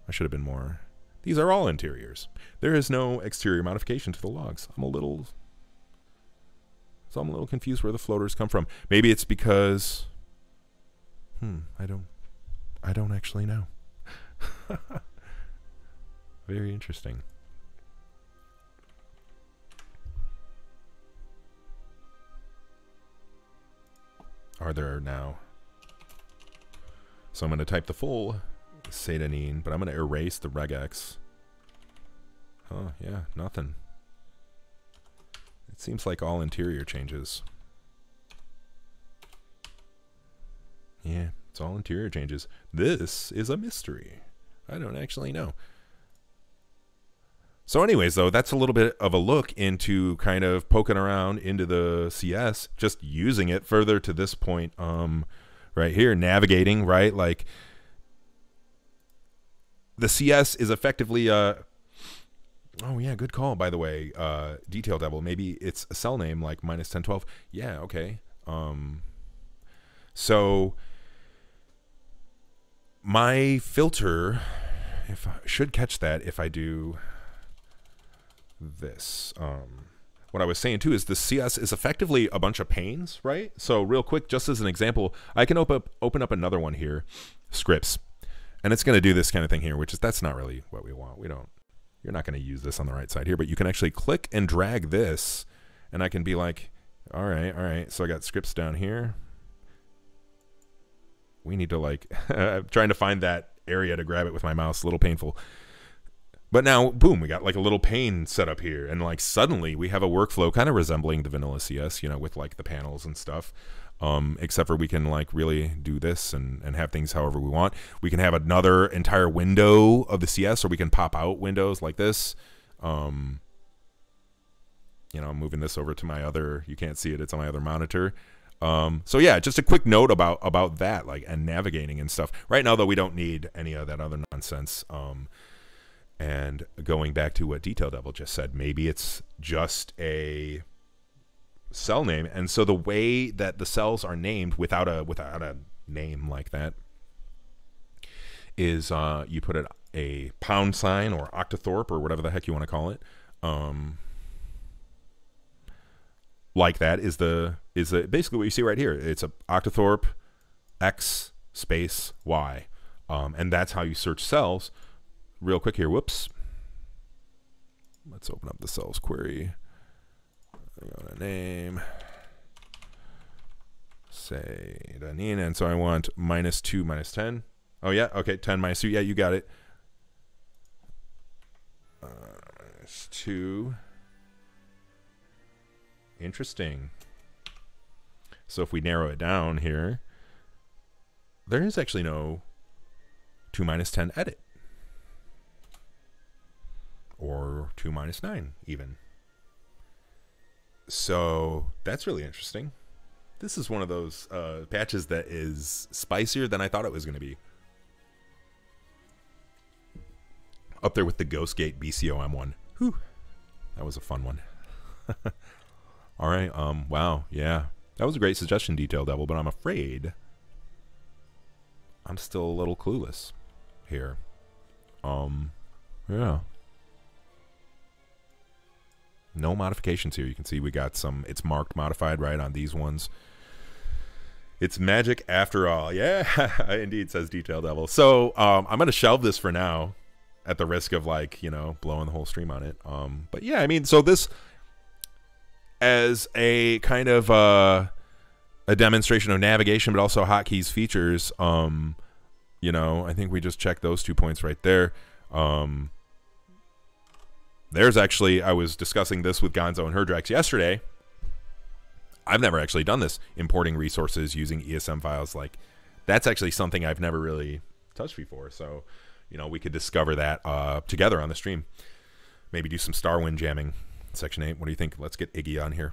I should have been more. These are all interiors. There is no exterior modification to the logs. I'm a little confused where the floaters come from. Maybe it's because, I don't actually know. Very interesting. Are there now? So I'm going to type the full Seyda Neen, but I'm going to erase the regex. Oh, yeah, nothing. It seems like all interior changes. Yeah, it's all interior changes. This is a mystery. I don't actually know. So anyways, though, that's a little bit of a look into kind of poking around into the CS, just using it further to this point right here, navigating, right? Like, the CS is effectively a, oh yeah, good call, by the way, Detail Devil. Maybe it's a cell name like -1012. Yeah, okay. So my filter, if I should catch that if I do this. What I was saying too is the CS is effectively a bunch of panes, right? So real quick, just as an example, I can open up another one here, scripts. And it's going to do this kind of thing here, which is, that's not really what we want. We don't you're not going to use this on the right side here, but you can actually click and drag this, and I can be like, all right, so I got scripts down here. We need to like, trying to find that area to grab it with my mouse, a little painful. But now, boom, we got like a little pane set up here, and like suddenly we have a workflow kind of resembling the vanilla CS, you know, with like the panels and stuff. Except for we can like really do this and have things however we want. We can have another entire window of the CS, or we can pop out windows like this. You know, I'm moving this over to my other, you can't see it, it's on my other monitor. So yeah, just a quick note about that, like, and navigating and stuff. Right now though, we don't need any of that other nonsense. And going back to what Detail Devil just said, maybe it's just a cell name, and so the way that the cells are named without a name like that is you put a pound sign or octothorpe or whatever the heck you want to call it. Like that is basically what you see right here. It's a octothorpe X space Y, and that's how you search cells. Real quick here, whoops. Let's open up the cells query. I'm going to name Seyda Neen, and so I want -2, -10. Oh yeah, okay, 10, -2. Yeah, you got it. -2. Interesting. So if we narrow it down here, there is actually no 2, -10 edit, or 2, -9 even. So that's really interesting. This is one of those patches that is spicier than I thought it was going to be. Up there with the Ghostgate BCOM one. Whew. That was a fun one. All right. Wow. Yeah. That was a great suggestion, Detail Devil, but I'm afraid I'm still a little clueless here. Yeah. No modifications here. You can see we got some, it's marked modified right on these ones. It's magic after all. Yeah, indeed, says Detail Devil. So I'm going to shelve this for now at the risk of like, you know, blowing the whole stream on it. But yeah, I mean, so this as a kind of a demonstration of navigation, but also hotkeys features, you know, I think we just checked those 2 points right there. There's actually, I was discussing this with Gonzo and Herdrax yesterday. I've never actually done this, importing resources using ESM files. Like, that's actually something I've never really touched before. So, you know, we could discover that together on the stream. Maybe do some Starwind jamming. Section 8, what do you think? Let's get Iggy on here.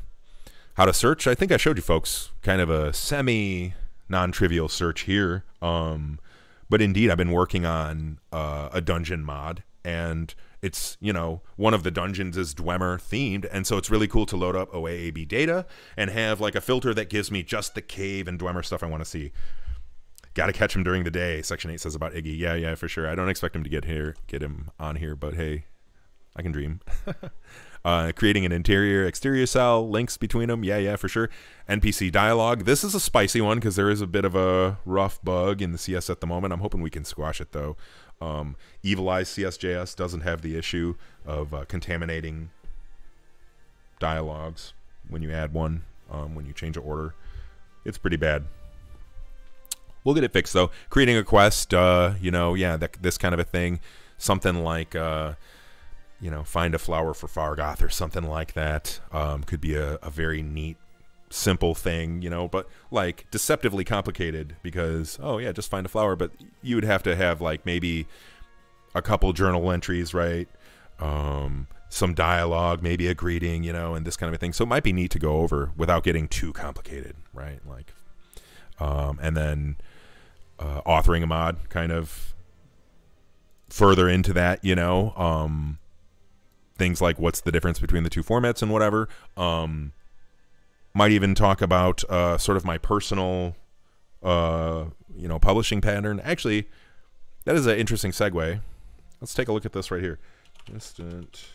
How to search? I think I showed you folks kind of a semi-non-trivial search here. But indeed, I've been working on a dungeon mod, and it's, you know, one of the dungeons is Dwemer themed, and so it's really cool to load up OAAB data and have like a filter that gives me just the cave and Dwemer stuff I want to see. Got to catch him during the day, Section 8 says about Iggy. Yeah, yeah, for sure. I don't expect him to get him on here, but hey, I can dream. Creating an interior, exterior cell, links between them. Yeah, yeah, for sure. NPC dialogue. This is a spicy one because there is a bit of a rough bug in the CS at the moment. I'm hoping we can squash it though. Evil Eyes CSJS doesn't have the issue of contaminating dialogues when you add one, when you change an order. It's pretty bad. We'll get it fixed though. Creating a quest, you know, yeah, this kind of a thing. Something like, you know, find a flower for Fargoth or something like that. Could be a very neat, simple thing, you know, but like deceptively complicated because, oh yeah, just find a flower, but you would have to have like maybe a couple journal entries, right? Some dialogue, maybe a greeting, you know, and this kind of a thing. So it might be neat to go over without getting too complicated, right? Like, and then authoring a mod kind of further into that, you know, things like what's the difference between the two formats and whatever. Might even talk about sort of my personal, you know, publishing pattern. Actually, that is an interesting segue. Let's take a look at this right here. Instant.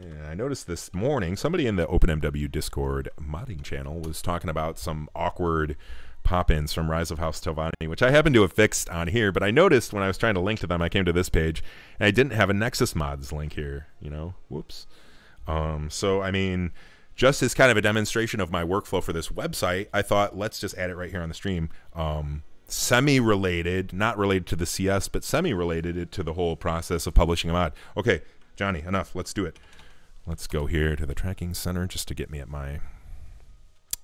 Yeah, I noticed this morning somebody in the OpenMW Discord modding channel was talking about some awkward pop-ins from Rise of House Tovani, which I happen to have fixed on here, but I noticed when I was trying to link to them, I came to this page, and I didn't have a Nexus Mods link here, you know? Whoops. So, I mean, just as kind of a demonstration of my workflow for this website, I thought, let's just add it right here on the stream. Semi-related, not related to the CS, but semi-related to the whole process of publishing a mod. Okay, Johnny, enough. Let's do it. Let's go here to the tracking center just to get me at my...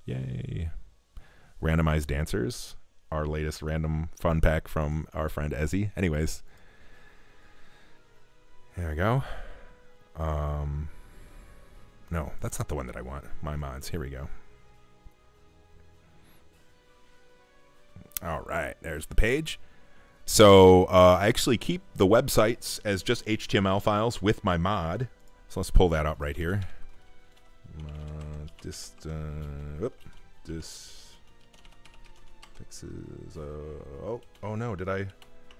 Yay. Randomized dancers, our latest random fun pack from our friend Ezzy. Anyways, there we go. No, that's not the one that I want. My mods. Here we go. All right, there's the page. So I actually keep the websites as just HTML files with my mod. So let's pull that up right here. This fixes. Oh no, did I?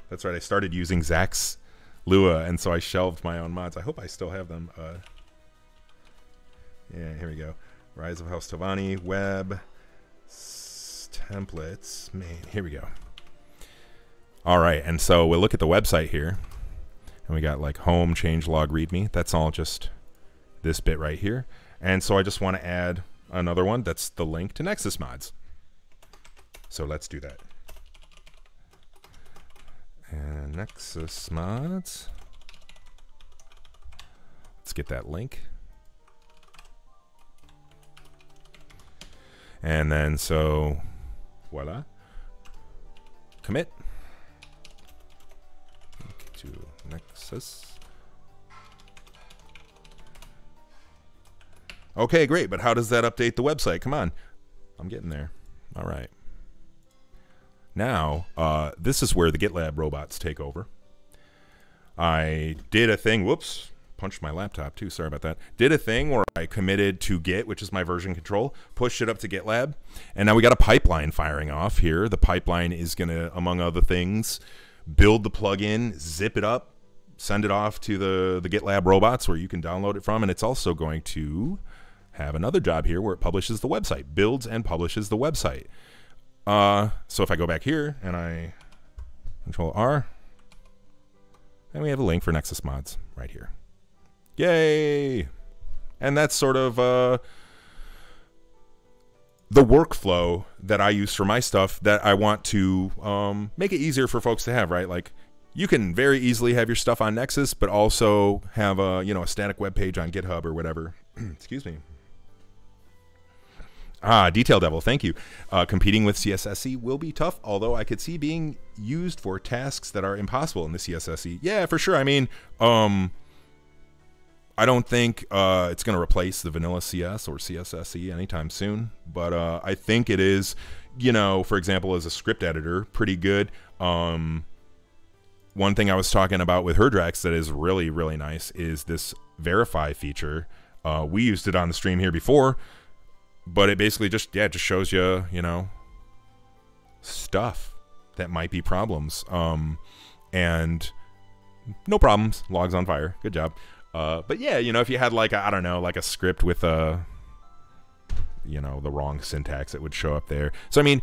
That's right. I started using Zach's Lua, and so I shelved my own mods. I hope I still have them. Yeah, here we go. Rise of House Tovani web templates. Man, here we go. All right, and so we'll look at the website here, and we got like home, changelog, readme. That's all just this bit right here. And so I just want to add another one. That's the link to Nexus Mods. So let's do that. And Nexus Mods. Let's get that link. And then so, voila. Commit. Link to Nexus. Okay, great, but how does that update the website? Come on. I'm getting there. All right. Now, this is where the GitLab robots take over. I did a thing. Whoops. Punched my laptop, too. Sorry about that. Did a thing where I committed to Git, which is my version control, pushed it up to GitLab, and now we got a pipeline firing off here. The pipeline is going to, among other things, build the plugin, zip it up, send it off to the GitLab robots where you can download it from, and it's also going to... have another job here where it publishes the website, builds and publishes the website. So if I go back here and I control R, and we have a link for Nexus Mods right here. Yay! And that's sort of the workflow that I use for my stuff that I want to make it easier for folks to have, right? Like, you can very easily have your stuff on Nexus, but also have a, you know, a static web page on GitHub or whatever. Excuse me. Ah, Detail Devil, thank you. Competing with CSSE will be tough, although I could see being used for tasks that are impossible in the CSSE. Yeah, for sure. I mean, I don't think it's going to replace the vanilla CS or CSSE anytime soon, but I think it is, you know, for example, as a script editor, pretty good. One thing I was talking about with Herdrax that is really, really nice is this verify feature. We used it on the stream here before, but it basically just, yeah, it just shows you, you know, stuff that might be problems. And no problems. Logs on fire. Good job. But yeah, you know, if you had like, I don't know, like a script with a, you know, the wrong syntax, it would show up there. So, I mean,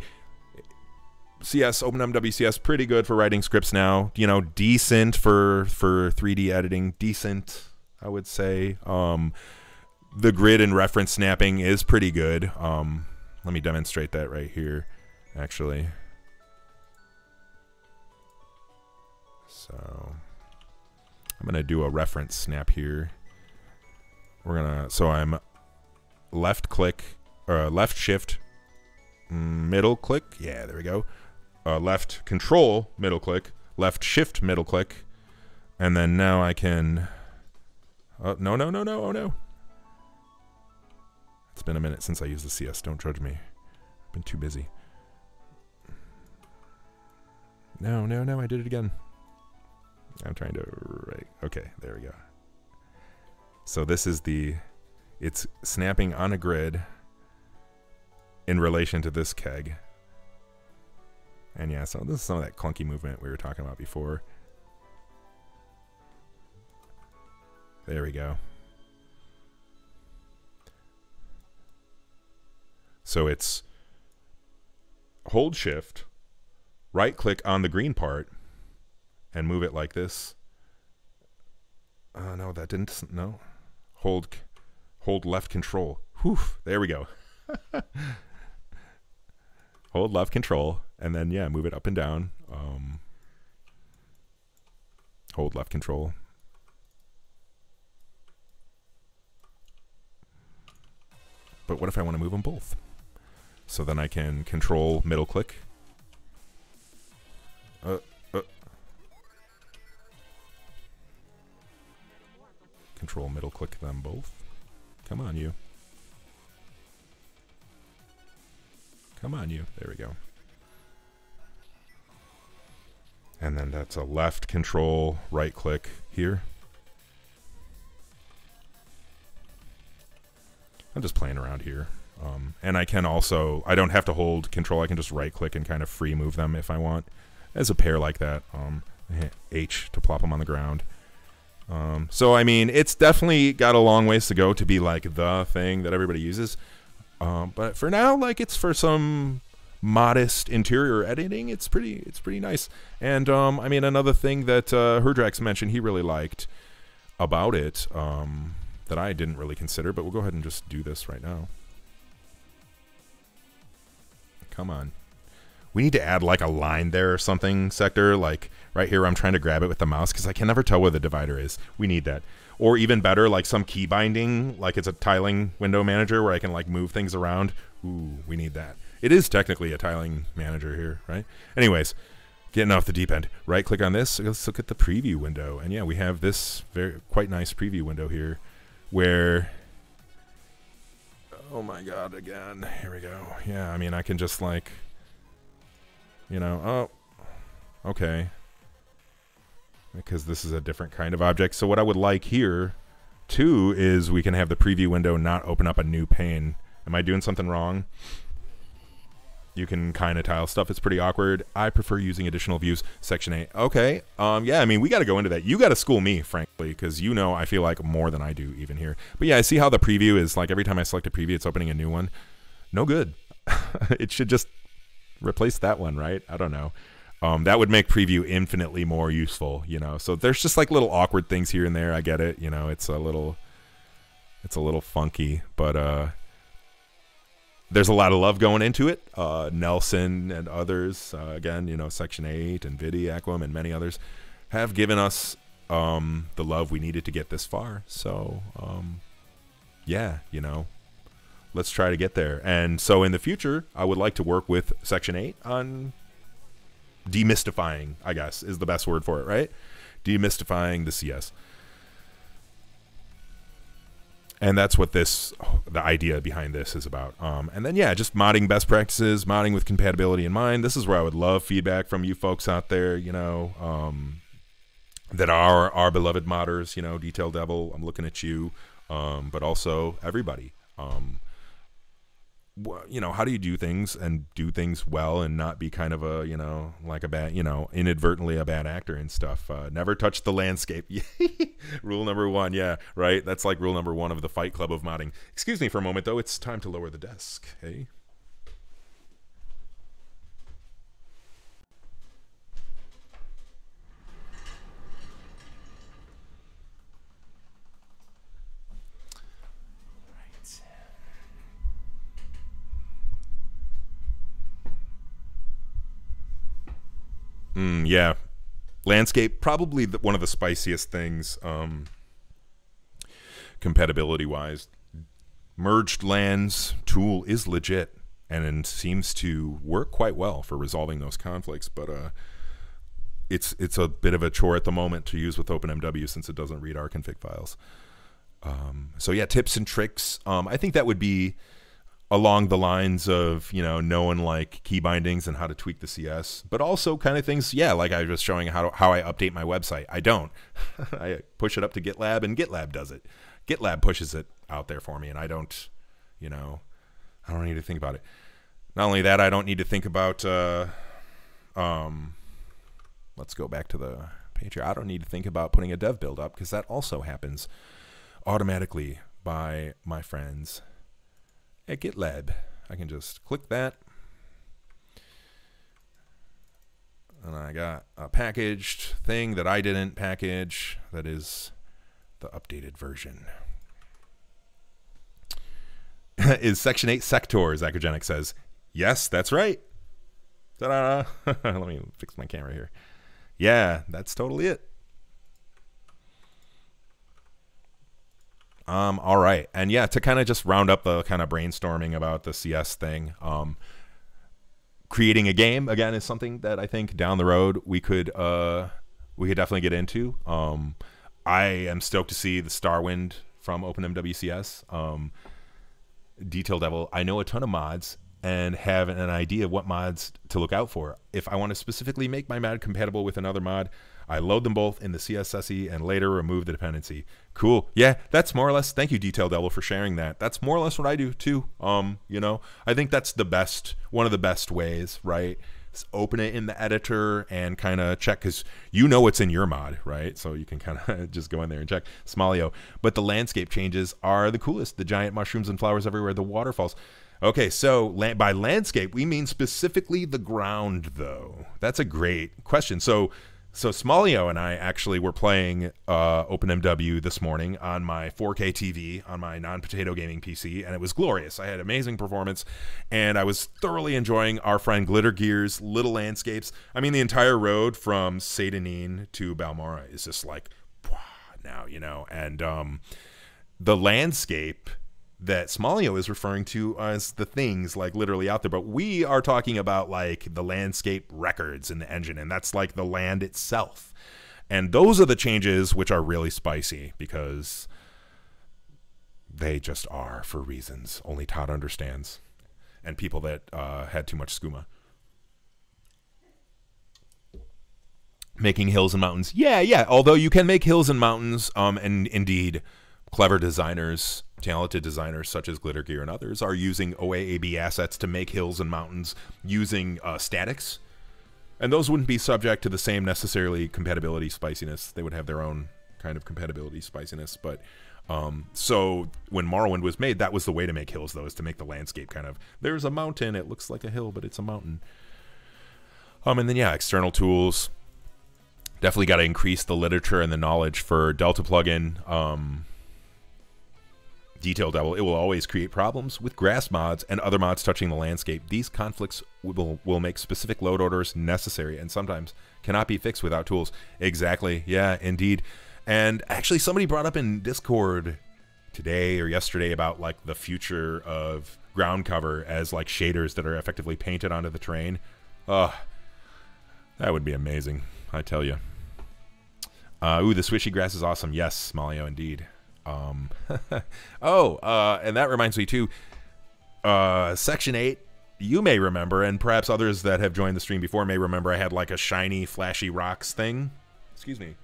CS, OpenMWCS, pretty good for writing scripts now, you know, decent for 3D editing, decent, I would say. The grid and reference snapping is pretty good. Let me demonstrate that right here, actually. So I'm gonna do a reference snap here. We're gonna, so I'm left click, or left shift, middle click. Yeah, there we go. Left control, middle click, left shift, middle click. And then now I can, oh, no, no, no, no, oh no. It's been a minute since I used the CS, don't judge me. I've been too busy. No, no, no, I did it again. I'm trying to, right, okay, there we go. So this is the, it's snapping on a grid in relation to this keg. And yeah, so this is some of that clunky movement we were talking about before. There we go. So it's hold shift, right click on the green part, and move it like this. No, that didn't, no. Hold left control. Whew, there we go. Hold left control, and then, yeah, move it up and down. Hold left control. But what if I want to move them both? So then I can control middle click. Control middle click them both. Come on, you. Come on, you. There we go. And then that's a left control, right click here. I'm just playing around here. And I can also, I don't have to hold control, I can just right click and kind of free move them if I want. As a pair like that, H to plop them on the ground. So I mean, it's definitely got a long ways to go to be like the thing that everybody uses. But for now, like, it's for some modest interior editing, it's pretty nice. And I mean, another thing that Herdrax mentioned he really liked about it, that I didn't really consider, but we'll go ahead and just do this right now. Come on. We need to add like a line there or something, sector, like right here I'm trying to grab it with the mouse because I can never tell where the divider is. We need that. Or even better, like some key binding, like it's a tiling window manager where I can like move things around. Ooh, we need that. It is technically a tiling manager here, right? Anyways, getting off the deep end. Right click on this, let's look at the preview window. And yeah, we have this very quite nice preview window here where, oh my God, again, here we go. Yeah, I mean, I can just like, you know, oh, okay. Because this is a different kind of object. So what I would like here too is we can have the preview window not open up a new pane. Am I doing something wrong? You can kind of tile stuff. It's pretty awkward. I prefer using additional views. Section 8. Okay. Yeah, I mean, we got to go into that. You got to school me, frankly, because you know I feel like more than I do even here. But yeah, I see how the preview is like every time I select a preview, it's opening a new one. No good. It should just replace that one, right? I don't know. That would make preview infinitely more useful, you know. So there's just like little awkward things here and there. I get it. You know, it's a little funky, but there's a lot of love going into it. Nelson and others, again, you know, Section 8 and Vidi, Aquam, and many others have given us the love we needed to get this far. So, yeah, you know, let's try to get there. And so in the future, I would like to work with Section 8 on demystifying, I guess, is the best word for it, right? Demystifying the CS. And that's what this, the idea behind this is about. And then, yeah, just modding best practices, modding with compatibility in mind. This is where I would love feedback from you folks out there, you know, that are our beloved modders, you know, Detail Devil, I'm looking at you, but also everybody. You know, how do you do things and do things well and not be kind of a, you know, like a bad, you know, inadvertently a bad actor and stuff. Never touch the landscape. Rule number 1. Yeah, right. That's like rule number 1 of the Fight Club of modding. Excuse me for a moment, though. It's time to lower the desk. Hey. Yeah, landscape, probably one of the spiciest things, compatibility-wise. Merged lands tool is legit, and seems to work quite well for resolving those conflicts, but it's a bit of a chore at the moment to use with OpenMW since it doesn't read our config files. So yeah, tips and tricks. I think that would be along the lines of, you know, knowing like key bindings and how to tweak the CS, but also kind of things, yeah, like I was just showing how I update my website. I don't. I push it up to GitLab and GitLab does it. GitLab pushes it out there for me and I don't, you know, I don't need to think about it. Not only that, I don't need to think about, let's go back to the page here. I don't need to think about putting a dev build up because that also happens automatically by my friends at GitLab. I can just click that and I got a packaged thing that I didn't package that is the updated version. Is Section 8 sectors, Zacogenic says. Yes, that's right. Ta-da! Let me fix my camera here. Yeah, that's totally it. All right. And yeah, to kind of just round up the kind of brainstorming about the CS thing, creating a game, again, is something that I think down the road we could definitely get into. I am stoked to see the Starwind from OpenMWCS. Detail Devil, I know a ton of mods and have an idea of what mods to look out for. If I want to specifically make my mod compatible with another mod, I load them both in the CSSE and later remove the dependency. Cool. Yeah, that's more or less. Thank you, Detail Devil, for sharing that. That's more or less what I do too. You know, I think that's the best, one of the best ways, right? Just open it in the editor and kind of check, because you know what's in your mod, right? So you can kind of just go in there and check. Smalio. But the landscape changes are the coolest. The giant mushrooms and flowers everywhere, the waterfalls. Okay, so by landscape, we mean specifically the ground, though. That's a great question. So Smalio and I actually were playing OpenMW this morning on my 4K TV, on my non-potato gaming PC, and it was glorious. I had amazing performance, and I was thoroughly enjoying our friend Glitter Gear's little landscapes. I mean, the entire road from Seyda Neen to Balmora is just like, now, you know. And the landscape that Smalio is referring to as the things like literally out there, but we are talking about like the landscape records in the engine, and that's like the land itself. And those are the changes which are really spicy, because they just are, for reasons only Todd understands, and people that had too much skooma. Making hills and mountains. Yeah, although you can make hills and mountains, and indeed clever designers, talented designers such as Glitter Gear and others are using OAAB assets to make hills and mountains using statics. And those wouldn't be subject to the same necessarily compatibility spiciness. They would have their own kind of compatibility spiciness. But so when Morrowind was made, that was the way to make hills, though, is to make the landscape kind of, there's a mountain, it looks like a hill, but it's a mountain. And then, yeah, external tools. Definitely got to increase the literature and the knowledge for Delta plugin. Detail Devil, it will always create problems with grass mods and other mods touching the landscape. These conflicts will make specific load orders necessary and sometimes cannot be fixed without tools. Exactly. Yeah, indeed. And actually, somebody brought up in Discord today or yesterday about like the future of ground cover as like shaders that are effectively painted onto the terrain. That would be amazing, I tell you. Ooh, the swishy grass is awesome. Yes, Smalio, indeed. And that reminds me too, Section 8, you may remember, and perhaps others that have joined the stream before may remember, I had like a shiny flashy rocks thing, excuse me,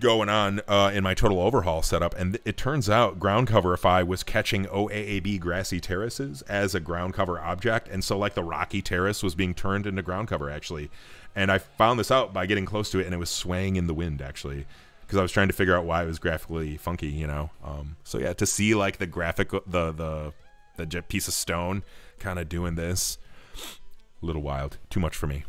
going on in my total overhaul setup, and it turns out Groundcoverify was catching OAAB grassy terraces as a ground cover object, and so like the rocky terrace was being turned into ground cover, actually. And I found this out by getting close to it, and it was swaying in the wind, actually, because I was trying to figure out why it was graphically funky, you know. So yeah, to see like the graphic, the piece of stone kind of doing this, a little wild, too much for me.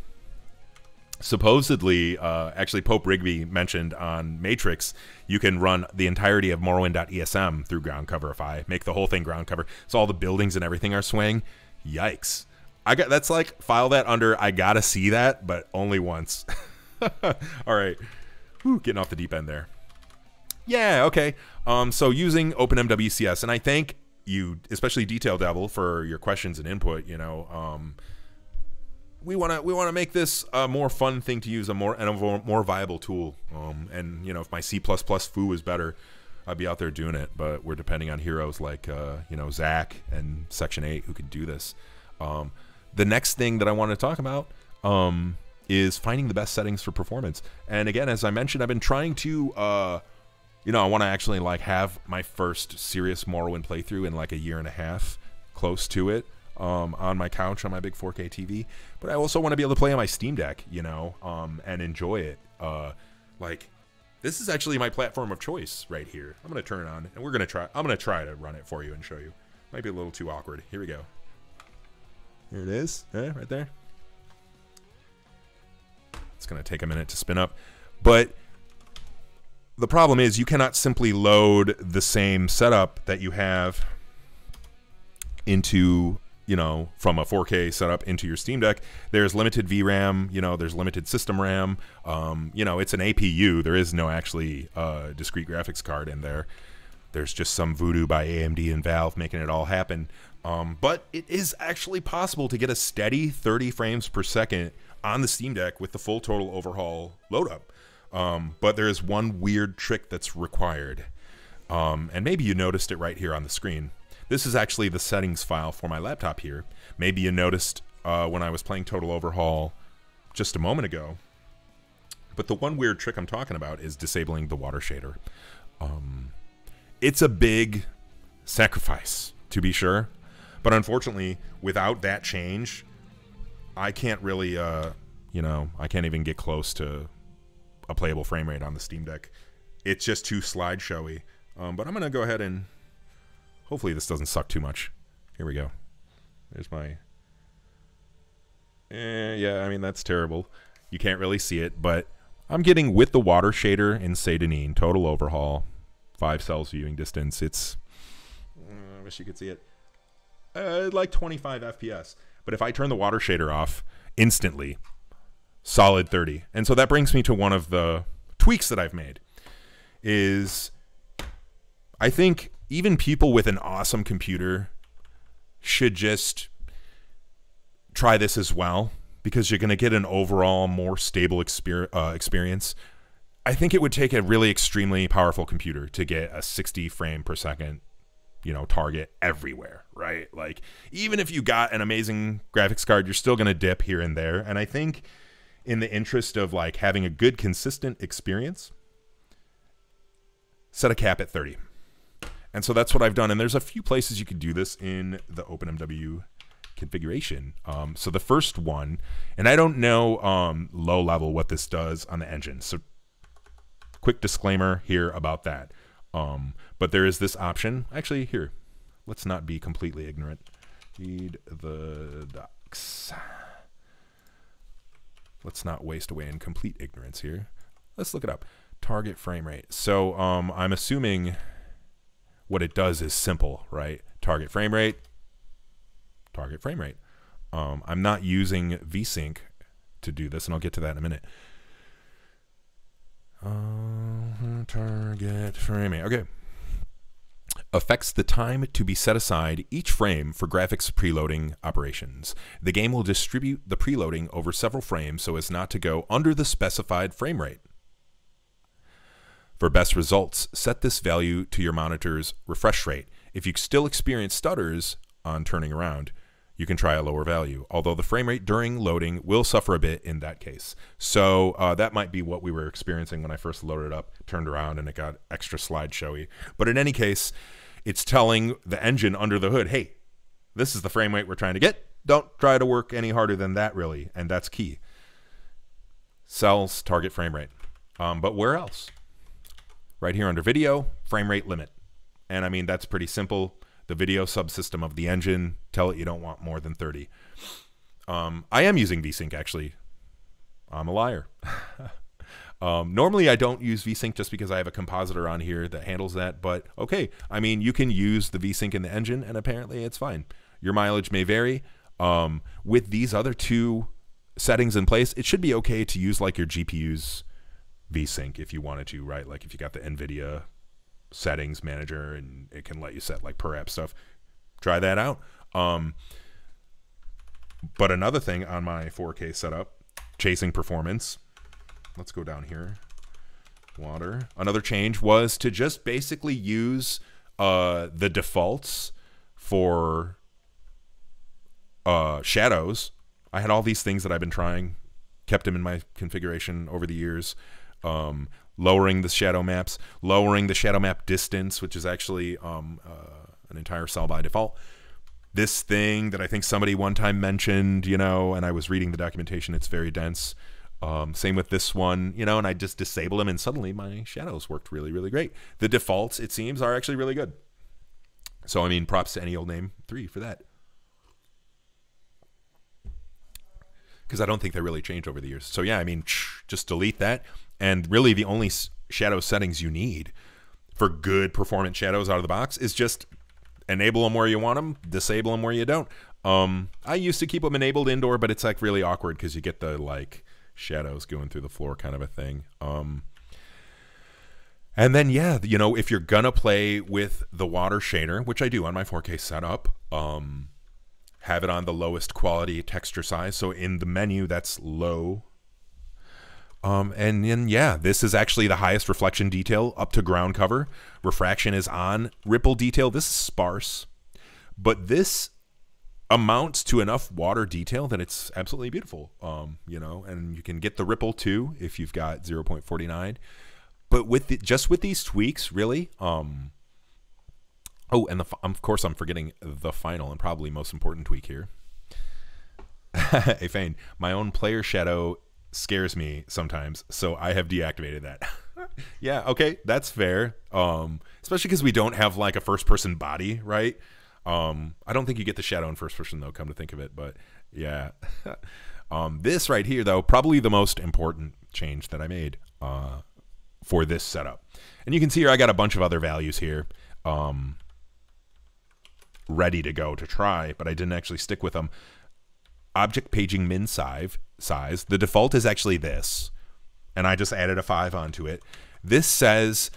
Supposedly, actually, Pope Rigby mentioned on Matrix, you can run the entirety of Morrowind.esm through Groundcoverify, make the whole thing ground cover, so all the buildings and everything are swaying. Yikes! That's like file that under I gotta see that, but only once. All right. Whew, getting off the deep end there. Yeah, okay. So using OpenMWCS, and I thank you, especially Detail Devil, for your questions and input. You know, we wanna make this a more fun thing to use, a more viable tool. And you know, if my C++ foo was better, I'd be out there doing it. But we're depending on heroes like you know, Zach and Section 8 who can do this. The next thing that I want to talk about. Is finding the best settings for performance. And again, as I mentioned, I've been trying to, you know, I want to actually like have my first serious Morrowind playthrough in like a year and a half, close to it, on my couch, on my big 4K TV. But I also want to be able to play on my Steam Deck, you know, and enjoy it. Like, this is actually my platform of choice right here. I'm going to turn it on, and I'm going to try to run it for you and show you. Might be a little too awkward. Here we go. Here it is, right there. It's going to take a minute to spin up. But the problem is you cannot simply load the same setup that you have into, you know, from a 4K setup into your Steam Deck. There's limited VRAM, you know, there's limited system RAM. You know, it's an APU. There is no actually discrete graphics card in there. There's just some voodoo by AMD and Valve making it all happen. But it is actually possible to get a steady 30 frames per second on the Steam Deck with the full Total Overhaul load up. But there is one weird trick that's required. And maybe you noticed it right here on the screen. This is actually the settings file for my laptop here. Maybe you noticed when I was playing Total Overhaul just a moment ago. But the one weird trick I'm talking about is disabling the water shader. It's a big sacrifice, to be sure. But unfortunately, without that change, I can't really, you know, I can't even get close to a playable frame rate on the Steam Deck. It's just too slideshowy. But I'm going to go ahead and... Hopefully this doesn't suck too much. Here we go. There's my... yeah, I mean, that's terrible. You can't really see it, but I'm getting with the water shader in Seyda Neen, Total Overhaul, 5 cells viewing distance. It's... I wish you could see it. Like 25 FPS. But if I turn the water shader off instantly, solid 30. And so that brings me to one of the tweaks that I've made is I think even people with an awesome computer should just try this as well, because you're going to get an overall more stable experience. I think it would take a really extremely powerful computer to get a 60 frame per second, you know, target everywhere, right? Like, even if you got an amazing graphics card, you're still going to dip here and there. And I think in the interest of like having a good consistent experience, set a cap at 30. And so that's what I've done. And there's a few places you could do this in the OpenMW configuration. So the first one, and I don't know low level what this does on the engine. So quick disclaimer here about that. But there is this option. Actually, here, let's not be completely ignorant. Read the docs. Let's not waste away in complete ignorance here. Let's look it up. Target frame rate. So I'm assuming what it does is simple, right? Target frame rate, target frame rate. I'm not using VSync to do this, and I'll get to that in a minute. Target frame rate, okay. Affects the time to be set aside each frame for graphics preloading operations. The game will distribute the preloading over several frames so as not to go under the specified frame rate. For best results, set this value to your monitor's refresh rate. If you still experience stutters on turning around, you can try a lower value, although the frame rate during loading will suffer a bit in that case. So that might be what we were experiencing when I first loaded it up, turned around, and it got extra slideshowy. But in any case, it's telling the engine under the hood, hey, this is the frame rate we're trying to get. Don't try to work any harder than that, really, and that's key. Cells, target frame rate. But where else? Right here under video, frame rate limit. And I mean, that's pretty simple. The video subsystem of the engine, tell it you don't want more than 30. I am using VSync, actually. I'm a liar. Normally, I don't use VSync just because I have a compositor on here that handles that. But okay, I mean, you can use the VSync in the engine, and apparently it's fine. Your mileage may vary. With these other two settings in place, it should be okay to use like your GPU's VSync if you wanted to, right? Like if you got the NVIDIA settings manager and it can let you set like per app stuff, try that out. But another thing on my 4K setup, chasing performance, let's go down here, water. Another change was to just basically use the defaults for shadows. I had all these things that I've been trying, kept them in my configuration over the years. Lowering the shadow maps, lowering the shadow map distance, which is actually an entire cell by default. This thing that I think somebody one time mentioned, you know, and I was reading the documentation, it's very dense. Same with this one, you know, and I just disabled them and suddenly my shadows worked really, really great. The defaults, it seems, are actually really good. So, I mean, props to Any Old Name 3 for that. because I don't think they really changed over the years. So yeah, I mean, just delete that. And really the only shadow settings you need for good performance shadows out of the box is just enable them where you want them, disable them where you don't. I used to keep them enabled indoor, but it's like really awkward because you get the like shadows going through the floor kind of a thing. And then, yeah, you know, if you're gonna play with the water shader, which I do on my 4K setup, have it on the lowest quality texture size. So in the menu, that's low. And then, yeah, this is actually the highest reflection detail up to ground cover. Refraction is on. Ripple detail, this is sparse. But this amounts to enough water detail that it's absolutely beautiful. You know, and you can get the ripple too if you've got 0.49. But with the, just with these tweaks, really. Oh, and of course, I'm forgetting the final and probably most important tweak here. Hey, Fane, my own player shadow scares me sometimes, so I have deactivated that. Yeah, okay, that's fair. Especially because we don't have like a first-person body, right? I don't think you get the shadow in first-person though. Come to think of it, but yeah. This right here, though, probably the most important change that I made. For this setup. And you can see here I got a bunch of other values here ready to go to try, but I didn't actually stick with them. Object paging min size. The default is actually this, and I just added a 5 onto it. This says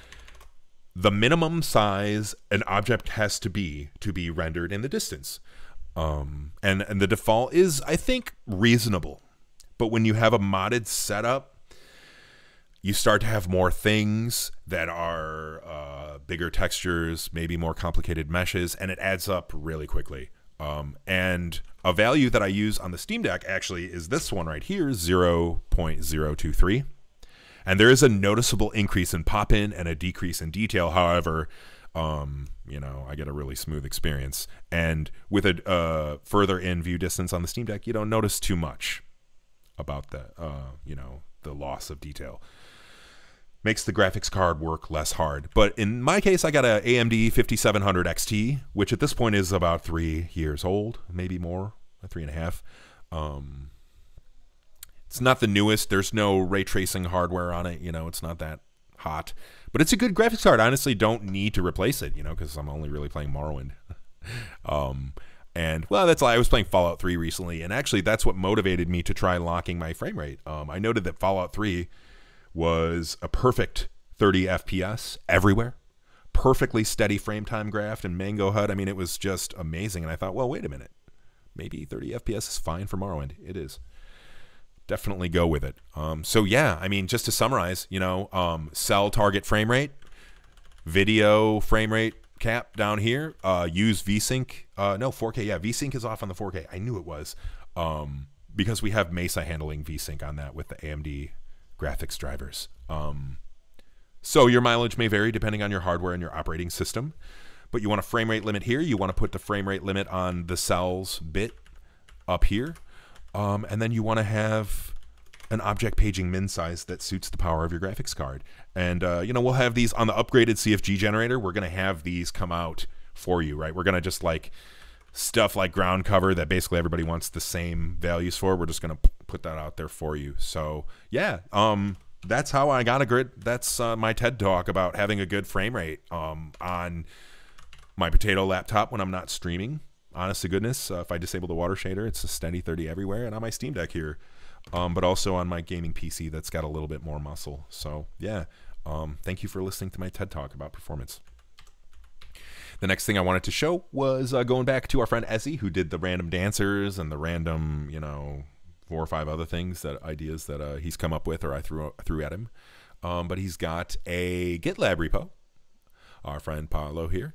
the minimum size an object has to be rendered in the distance. And the default is, I think, reasonable. But when you have a modded setup, you start to have more things that are bigger textures, maybe more complicated meshes, and it adds up really quickly. And a value that I use on the Steam Deck actually is this one right here, 0.023. And there is a noticeable increase in pop-in and a decrease in detail. However, you know, I get a really smooth experience. And with a further in view distance on the Steam Deck, you don't notice too much about that, you know, the loss of detail. Makes the graphics card work less hard. But in my case, I got an AMD 5700 XT, which at this point is about 3 years old, maybe more, 3.5. It's not the newest. There's no ray tracing hardware on it. You know, it's not that hot. But it's a good graphics card. I honestly don't need to replace it, you know, because I'm only really playing Morrowind. And, well, that's why I was playing Fallout 3 recently, and actually that's what motivated me to try locking my frame rate. I noted that Fallout 3 was a perfect 30 FPS everywhere, perfectly steady frame time graph and Mango HUD. I mean, it was just amazing, and I thought, well, wait a minute. Maybe 30 FPS is fine for Morrowind. It is. Definitely go with it. So, yeah, I mean, just to summarize, you know, sell target frame rate, video frame rate, cap down here, use VSync, no, 4K, yeah, VSync is off on the 4K, I knew it was, because we have Mesa handling VSync on that with the AMD graphics drivers. So your mileage may vary depending on your hardware and your operating system, but you want a frame rate limit here, you want to put the frame rate limit on the cells bit up here, and then you want to have an object paging min size that suits the power of your graphics card. And, you know, we'll have these on the upgraded CFG generator. We're going to have these come out for you, right? We're going to just like stuff like ground cover that basically everybody wants the same values for. We're just going to put that out there for you. So, yeah, that's how I got a grid. That's my TED talk about having a good frame rate on my potato laptop when I'm not streaming. Honest to goodness, if I disable the water shader, it's a steady 30 everywhere. And on my Steam Deck here. But also on my gaming PC that's got a little bit more muscle. So, yeah, thank you for listening to my TED Talk about performance. The next thing I wanted to show was going back to our friend Ezzy, who did the random dancers and the random, you know, 4 or 5 other things, that ideas that he's come up with or I threw at him. But he's got a GitLab repo, our friend Paolo here,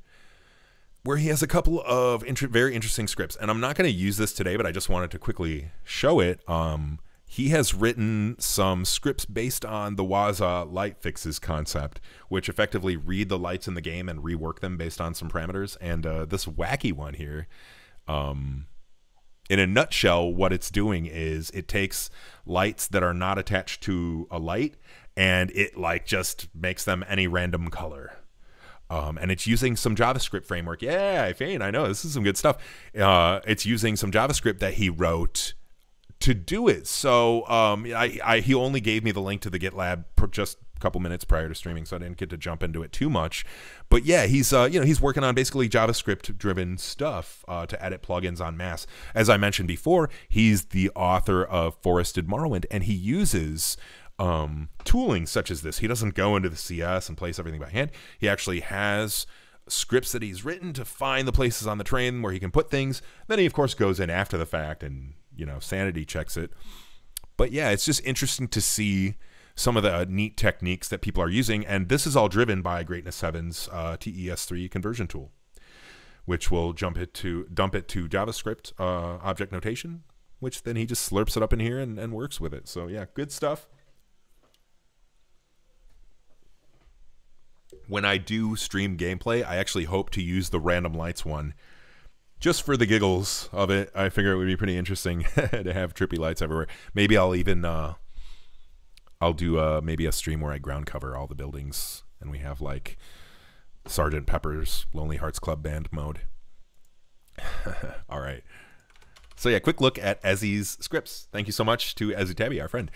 where he has a couple of very interesting scripts. And I'm not going to use this today, but I just wanted to quickly show it. He has written some scripts based on the Waza light fixes concept, which effectively read the lights in the game and rework them based on some parameters. And this wacky one here, in a nutshell, what it's doing is it takes lights that are not attached to a light and it like just makes them any random color. And it's using some JavaScript framework. Yeah, Fane, I know, this is some good stuff. It's using some JavaScript that he wrote to do it. So he only gave me the link to the GitLab just a couple minutes prior to streaming, so I didn't get to jump into it too much. But yeah, he's you know, he's working on basically JavaScript-driven stuff to edit plugins en masse. As I mentioned before, he's the author of Forested Morrowind, and he uses tooling such as this. He doesn't go into the CS and place everything by hand. He actually has scripts that he's written to find the places on the train where he can put things. Then he, of course, goes in after the fact and, you know, sanity checks it. But yeah, it's just interesting to see some of the neat techniques that people are using. And this is all driven by Greatness 7's TES3 conversion tool, which will dump it to JavaScript object notation, which then he just slurps it up in here and works with it. So yeah, good stuff. When I do stream gameplay, I actually hope to use the Random Lights one just for the giggles of it. I figure it would be pretty interesting to have trippy lights everywhere. Maybe I'll even I'll do maybe a stream where I ground cover all the buildings and we have like Sergeant Pepper's Lonely Hearts Club Band mode. All right. So yeah, quick look at Ezzy's scripts. Thank you so much to Ezzy Tabby, our friend.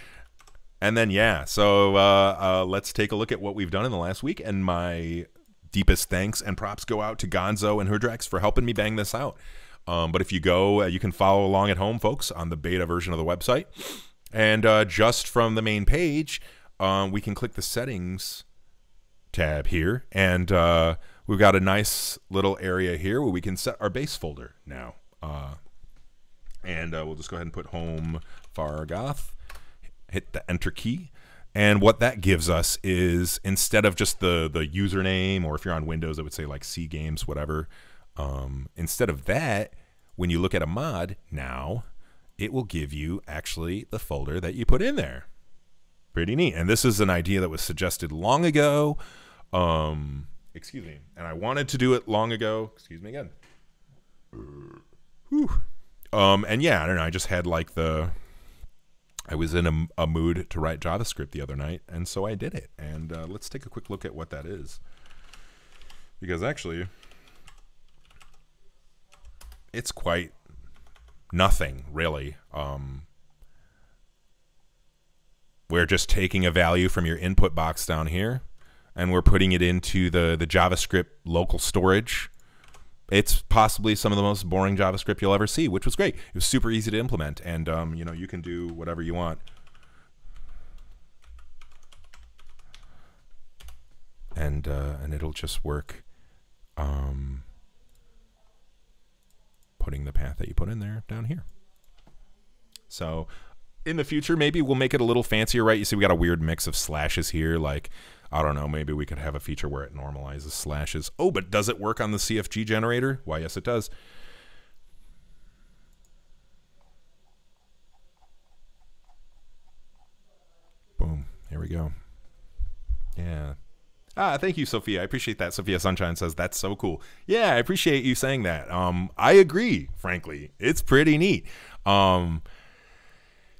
And then, yeah, so let's take a look at what we've done in the last week. And my deepest thanks and props go out to Gonzo and Herdrax for helping me bang this out. But if you go, you can follow along at home, folks, on the beta version of the website. And just from the main page, we can click the settings tab here. And we've got a nice little area here where we can set our base folder now. We'll just go ahead and put home Fargoth. Hit the enter key, and what that gives us is, instead of just the username, or if you're on Windows, I would say like C Games, whatever. Instead of that, when you look at a mod now, it will give you actually the folder that you put in there. Pretty neat. And this is an idea that was suggested long ago. Excuse me. And I wanted to do it long ago. Excuse me again. And yeah, I don't know. I just had like the... I was in a mood to write JavaScript the other night, and so I did it. And let's take a quick look at what that is. Because actually, it's quite nothing, really. We're just taking a value from your input box down here, and we're putting it into the JavaScript local storage. It's possibly some of the most boring JavaScript you'll ever see, which was great. It was super easy to implement, and you know, you can do whatever you want. And it'll just work. Putting the path that you put in there down here. So in the future, maybe we'll make it a little fancier, right? You see, we got a weird mix of slashes here, like, I don't know, maybe we could have a feature where it normalizes slashes. Oh, but does it work on the CFG generator? Why, yes, it does. Boom. Here we go. Yeah. Ah, thank you, Sophia. I appreciate that. Sophia Sunshine says, that's so cool. Yeah, I appreciate you saying that. I agree, frankly. It's pretty neat.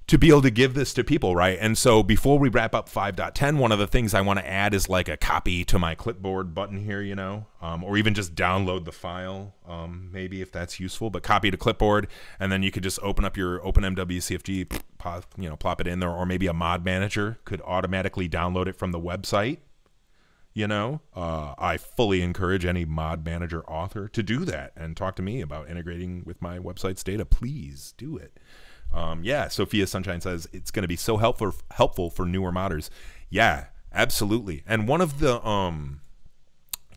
To be able to give this to people, right? And so before we wrap up 5.10, one of the things I want to add is like a copy to my clipboard button here, you know, or even just download the file, maybe, if that's useful, but copy to clipboard, and then you could just open up your OpenMWCFG, you know, plop it in there, or maybe a mod manager could automatically download it from the website, you know? I fully encourage any mod manager author to do that and talk to me about integrating with my website's data. Please do it. Yeah, Sophia Sunshine says it's going to be so helpful for newer modders. Yeah, absolutely. And one of the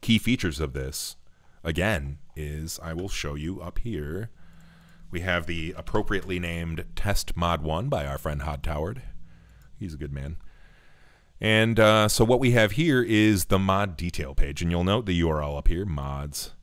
key features of this, again, is I will show you up here. We have the appropriately named Test Mod 1 by our friend Hod Toward. He's a good man. And so what we have here is the mod detail page. And you'll note the URL up here, mods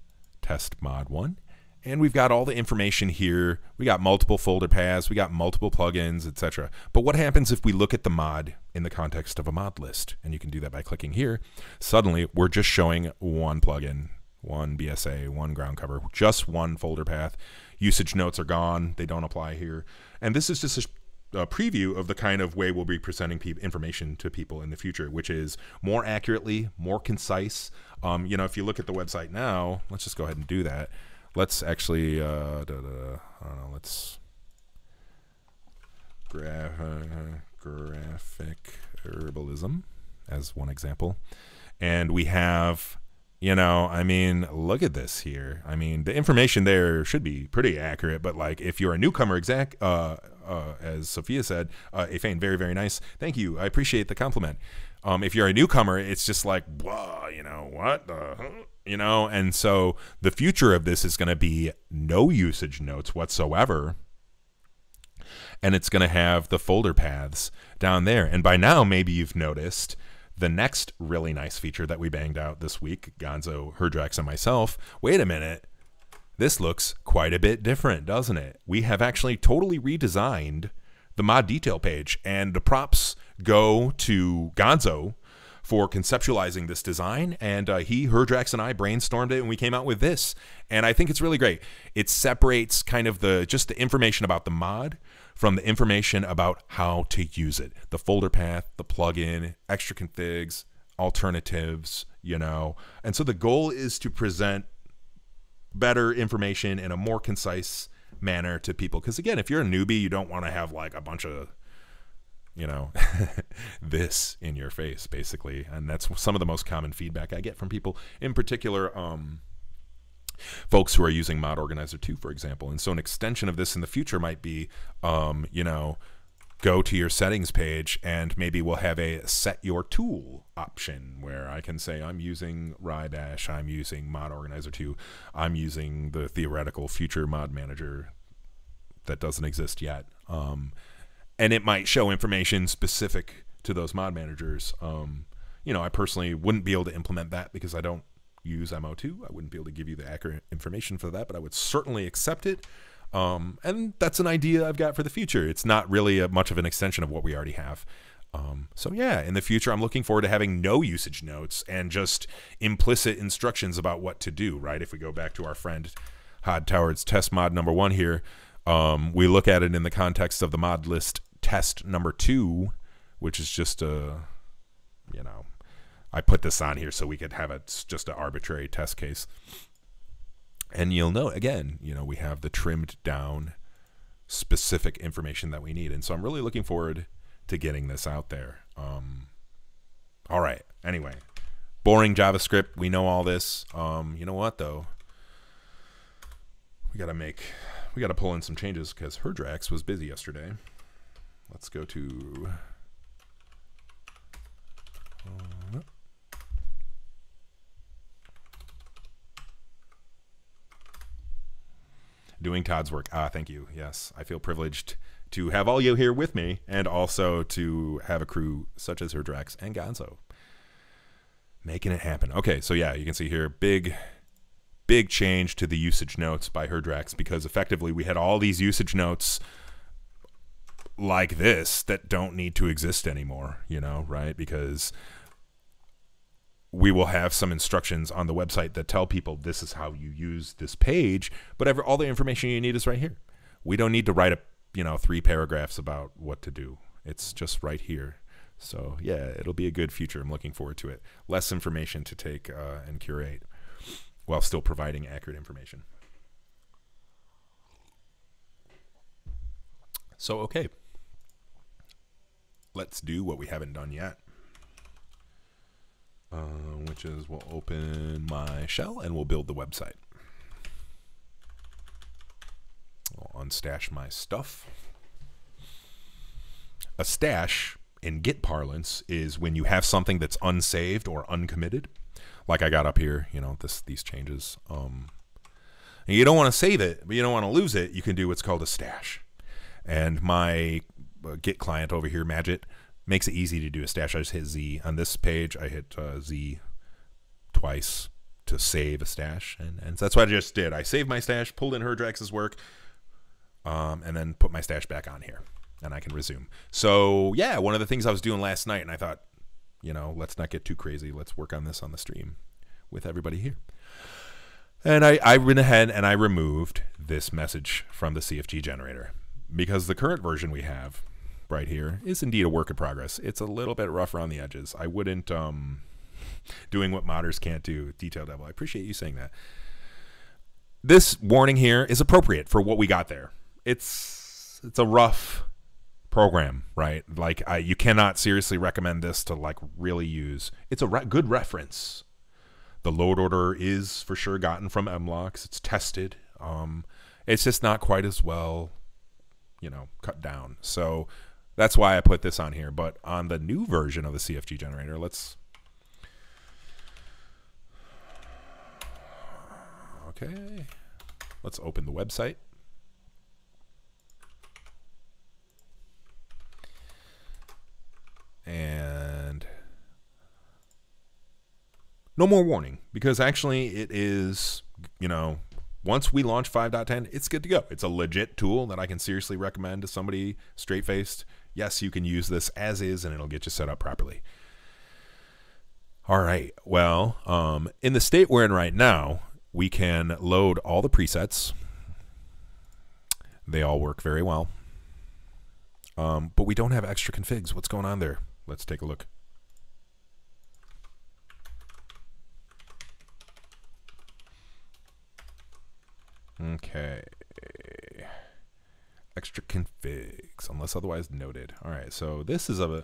test mod 1. And we've got all the information here. We got multiple folder paths, we got multiple plugins, etc. But what happens if we look at the mod in the context of a mod list? And you can do that by clicking here. Suddenly, we're just showing one plugin, one BSA, one ground cover, just one folder path. Usage notes are gone. They don't apply here. And this is just a preview of the kind of way we'll be presenting information to people in the future, which is more accurately, more concise. You know, if you look at the website now, let's just go ahead and do that. Let's actually, I don't know, let's graphic herbalism as one example. And we have, you know, I mean, look at this here. I mean, the information there should be pretty accurate, but like if you're a newcomer, as Sophia said, Afain, very, very nice. Thank you. I appreciate the compliment. If you're a newcomer, it's just like, blah, you know, what the, you know? And so the future of this is going to be no usage notes whatsoever. And it's going to have the folder paths down there. And by now, maybe you've noticed the next really nice feature that we banged out this week, Gonzo, Herdrax, and myself. Wait a minute. This looks quite a bit different, doesn't it? We have actually totally redesigned the mod detail page, and the props go to Gonzo for conceptualizing this design. And he, Herdrax, and I brainstormed it, and we came out with this. And I think it's really great. It separates kind of the just the information about the mod from the information about how to use it. The folder path, the plugin, extra configs, alternatives, you know. And so the goal is to present better information in a more concise manner to people. Because again, if you're a newbie, you don't want to have like a bunch of, you know, this in your face, basically. And that's some of the most common feedback I get from people, in particular, folks who are using Mod Organizer 2, for example. And so an extension of this in the future might be, you know, go to your settings page, and maybe we'll have a set your tool option where I can say I'm using Rybash, I'm using Mod Organizer 2, I'm using the theoretical future mod manager that doesn't exist yet. And it might show information specific to those mod managers. You know, I personally wouldn't be able to implement that because I don't use MO2. I wouldn't be able to give you the accurate information for that, but I would certainly accept it. And that's an idea I've got for the future. It's not really much of an extension of what we already have. So yeah, in the future, I'm looking forward to having no usage notes and just implicit instructions about what to do, right? If we go back to our friend Hod Toward's test mod number 1 here, we look at it in the context of the mod list test number 2, which is just a, you know, I put this on here so we could have just an arbitrary test case. And you'll know, again, you know, we have the trimmed down specific information that we need. And so I'm really looking forward to getting this out there. All right. Anyway, boring JavaScript. We know all this. You know what, though? We got to pull in some changes because Herdrax was busy yesterday. Let's go to... doing Todd's work. Ah, thank you. Yes, I feel privileged to have all you here with me, and also to have a crew such as Herdrax and Gonzo making it happen. Okay, so yeah, you can see here, big change to the usage notes by Herdrax, because effectively we had all these usage notes like this that don't need to exist anymore, you know, right? Because we will have some instructions on the website that tell people this is how you use this page, but all the information you need is right here. We don't need to write, you know, 3 paragraphs about what to do. It's just right here. So yeah, it'll be a good future. I'm looking forward to it. Less information to take and curate while still providing accurate information. So okay, let's do what we haven't done yet. Which is we'll open my shell and we'll build the website. I'll unstash my stuff. A stash in Git parlance is when you have something that's unsaved or uncommitted, like I got up here, you know, these changes. And you don't want to save it, but you don't want to lose it. You can do what's called a stash. And my Git client over here, Magit, makes it easy to do a stash. I just hit Z on this page. I hit Z twice to save a stash, and that's what I just did. I saved my stash, pulled in Herdrax's work, and then put my stash back on here, and I can resume. So yeah, one of the things I was doing last night, and I thought, you know, let's not get too crazy. Let's work on this on the stream with everybody here. And I went ahead and I removed this message from the CFG generator, because the current version we have right here is indeed a work in progress. It's a little bit rough around the edges. I wouldn't, doing what modders can't do, Detail Devil. I appreciate you saying that. This warning here is appropriate for what we got there. It's a rough program, right? Like, you cannot seriously recommend this to like really use. It's a good reference. The load order is for sure gotten from MLOX. It's tested. It's just not quite as well, you know, cut down. So that's why I put this on here. But on the new version of the CFG generator, let's... Okay, let's open the website. And no more warning, because actually it is, you know, once we launch 5.10, it's good to go. It's a legit tool that I can seriously recommend to somebody straight-faced. Yes, you can use this as is, and it'll get you set up properly. All right, well, in the state we're in right now, we can load all the presets. They all work very well. But we don't have extra configs. What's going on there? Let's take a look. Okay. Extra configs, unless otherwise noted. All right, so this is a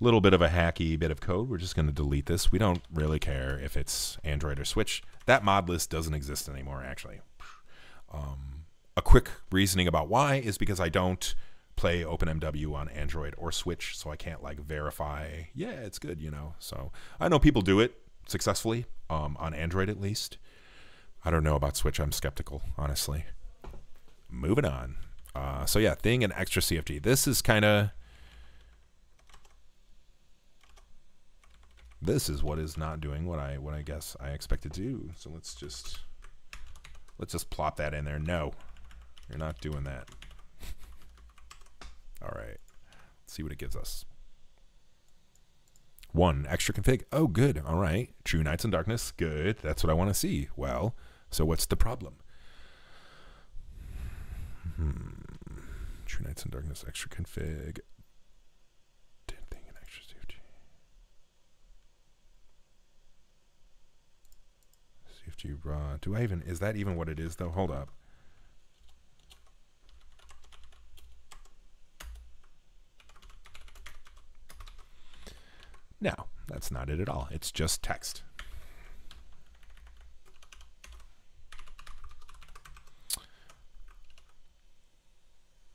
little bit of a hacky bit of code. We're just going to delete this. We don't really care if it's Android or Switch. That mod list doesn't exist anymore, actually. A quick reasoning about why is because I don't play OpenMW on Android or Switch, so I can't like verify, yeah, it's good, you know. So I know people do it successfully, on Android at least. I don't know about Switch. I'm skeptical, honestly. Moving on. So yeah, thing and extra CFG. This is kind of... This is what is not doing what I guess I expect to do. So let's just plop that in there. No, you're not doing that. All right, let's see what it gives us. One extra config. Oh, good. All right, True Nights and Darkness. Good. That's what I want to see. Well, so what's the problem? True Nights and Darkness extra config. Do I even, is that even what it is though? Hold up. No, that's not it at all. It's just text.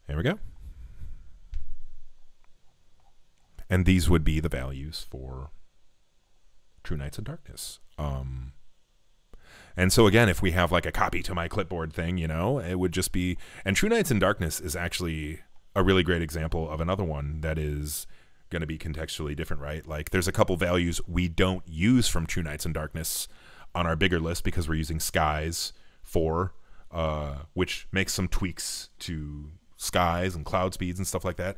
There we go. And these would be the values for True Nights and Darkness. And so again, if we have like a copy to my clipboard thing, you know, it would just be, and True Nights and Darkness is actually a really great example of another one that is going to be contextually different, right? Like there's a couple values we don't use from True Nights and Darkness on our bigger list because we're using skies for, which makes some tweaks to skies and cloud speeds and stuff like that.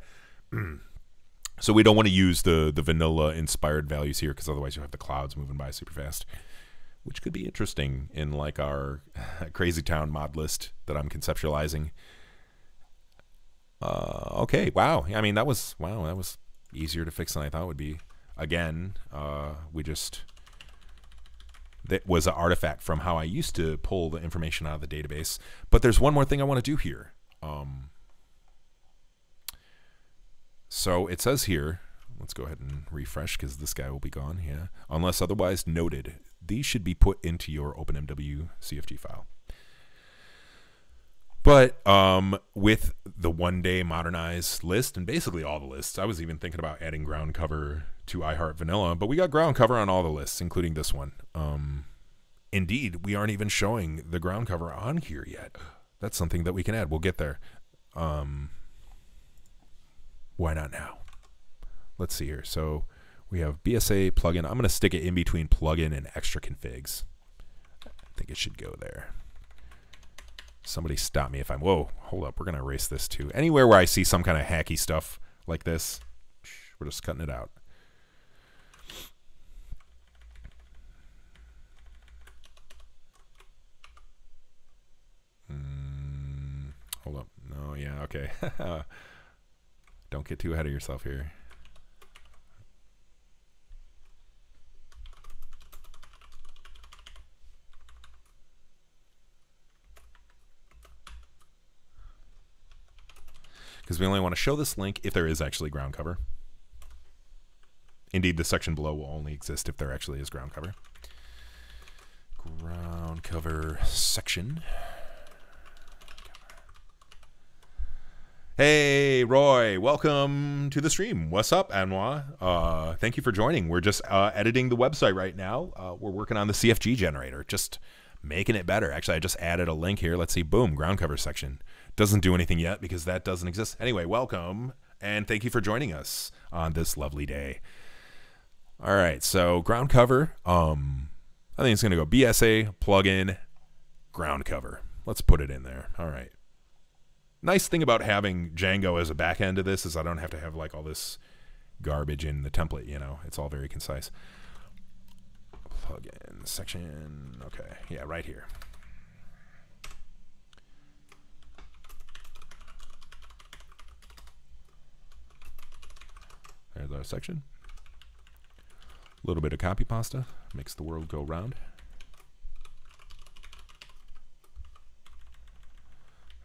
So we don't want to use the vanilla inspired values here because otherwise you'll have the clouds moving by super fast, which could be interesting in like our Crazy Town mod list that I'm conceptualizing. Okay, wow. I mean, that was easier to fix than I thought it would be. Again, that was an artifact from how I used to pull the information out of the database. But there's one more thing I want to do here. So it says here, let's go ahead and refresh because this guy will be gone, yeah. Unless otherwise noted. These should be put into your OpenMW CFG file. But with the one-day modernized list, and basically all the lists, I was even thinking about adding ground cover to iHeart Vanilla, but we got ground cover on all the lists, including this one. Indeed, we aren't even showing the ground cover on here yet. That's something that we can add. We'll get there. Why not now? Let's see here. So... we have BSA plugin. I'm going to stick it in between plugin and extra configs. I think it should go there. Somebody stop me if I'm... Whoa, hold up. We're going to erase this too. Anywhere where I see some kind of hacky stuff like this, we're just cutting it out. Hold up. No, yeah, okay. Don't get too ahead of yourself here. because we only want to show this link if there is actually ground cover. Indeed, the section below will only exist if there actually is ground cover. Ground cover section. Hey, Roy, welcome to the stream. What's up, Anwar? Thank you for joining. We're just editing the website right now. We're working on the CFG generator, just making it better. Actually, I just added a link here. Let's see, boom, ground cover section. Doesn't do anything yet because that doesn't exist. Anyway, welcome, and thank you for joining us on this lovely day. All right, so ground cover. I think it's going to go BSA, plugin, ground cover. Let's put it in there. All right. Nice thing about having Django as a back end of this is I don't have to have like all this garbage in the template, you know. It's all very concise. Plugin section. Okay. Yeah, right here. There's our section. A little bit of copy pasta makes the world go round.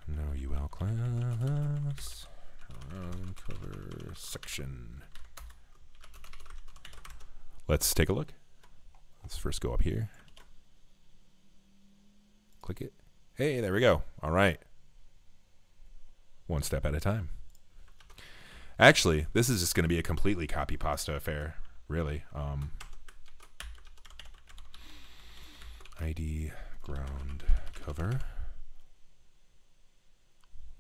No UL class, ground cover section. Let's take a look. Let's first go up here. Click it. Hey, there we go. All right. One step at a time. Actually, this is just going to be a completely copy pasta affair, really. ID ground cover.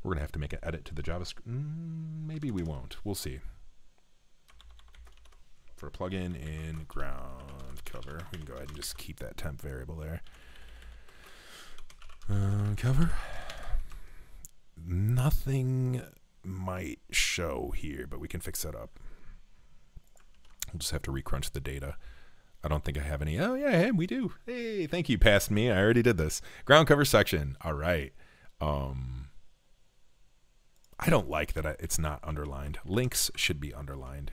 We're going to have to make an edit to the JavaScript. Maybe we won't. We'll see. For a plugin in ground cover, we can go ahead and just keep that temp variable there. Cover. Nothing might show here, but we can fix that up. We'll just have to recrunch the data. I don't think I have any. Oh, yeah, we do. Hey, thank you, past me. I already did this. Ground cover section. All right. I don't like that it's not underlined. Links should be underlined.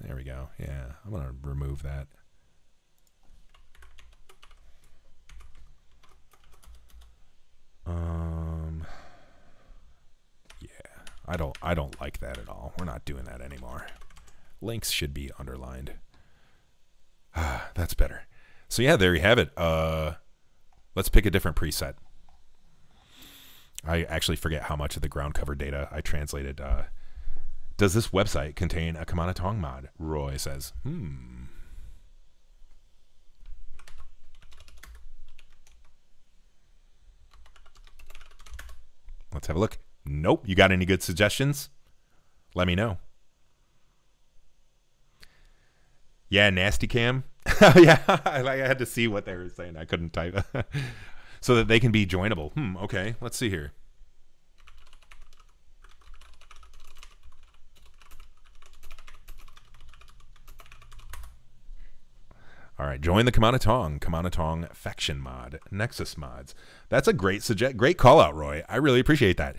There we go. Yeah, I'm going to remove that. Yeah, I don't like that at all. We're not doing that anymore. Links should be underlined. Ah, that's better. So yeah, there you have it. Let's pick a different preset. I actually forget how much of the ground cover data I translated. Does this website contain a Kamana Tong mod? Roy says, Let's have a look. Nope. You got any good suggestions? Let me know. Yeah, nasty cam. Yeah, I had to see what they were saying. I couldn't type. So that they can be joinable. Okay, let's see here. All right, join the Kamana Tong faction mod, Nexus Mods. That's a great call out, Roy. I really appreciate that.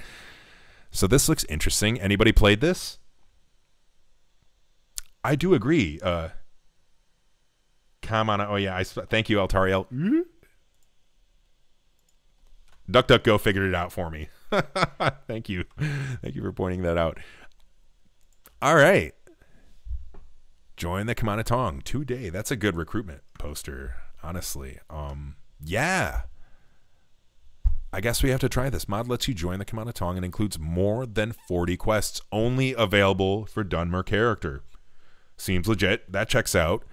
So this looks interesting. Anybody played this? I do agree. Kamana, oh yeah, thank you, Altariel. DuckDuckGo figured it out for me. Thank you. Thank you for pointing that out. All right. Join the Kamana Tong today. That's a good recruitment poster, honestly. Yeah. I guess we have to try this. Mod lets you join the Kamana Tong and includes more than 40 quests, only available for Dunmer character. Seems legit. That checks out.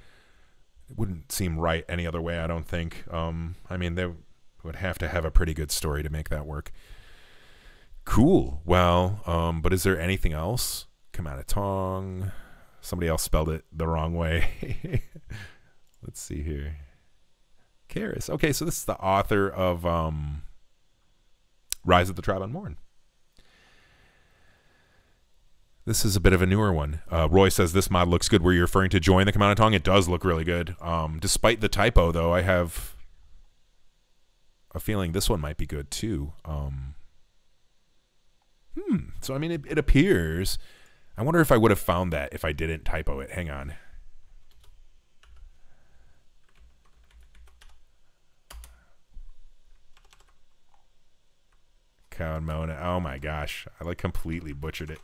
It wouldn't seem right any other way, I don't think. I mean, they would have to have a pretty good story to make that work. Cool. Well, but is there anything else? Kamana Tong. Somebody else spelled it the wrong way. Let's see here. Karis. Okay, so this is the author of Rise of the Tribe Unborn. This is a bit of a newer one. Roy says this mod looks good. Were you referring to join the Kamana Tong? It does look really good. Despite the typo, though, I have a feeling this one might be good too. So I mean, it appears. I wonder if I would have found that if I didn't typo it. Hang on. cow and mowing it. Oh my gosh, I like completely butchered it.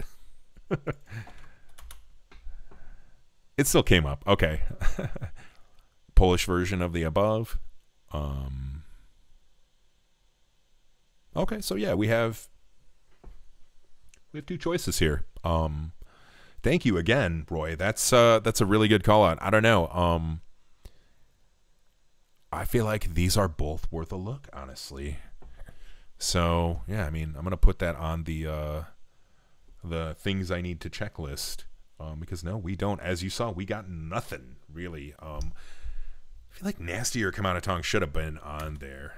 It still came up. Okay. Polish version of the above. Okay, so yeah, we have two choices here. Thank you again, Roy. That's a really good call out. I don't know. I feel like these are both worth a look, honestly. So yeah, I mean, I'm gonna put that on the things I need to checklist, because no, we don't. As you saw, we got nothing really. I feel like Nastier Come Out of Tongue should have been on there.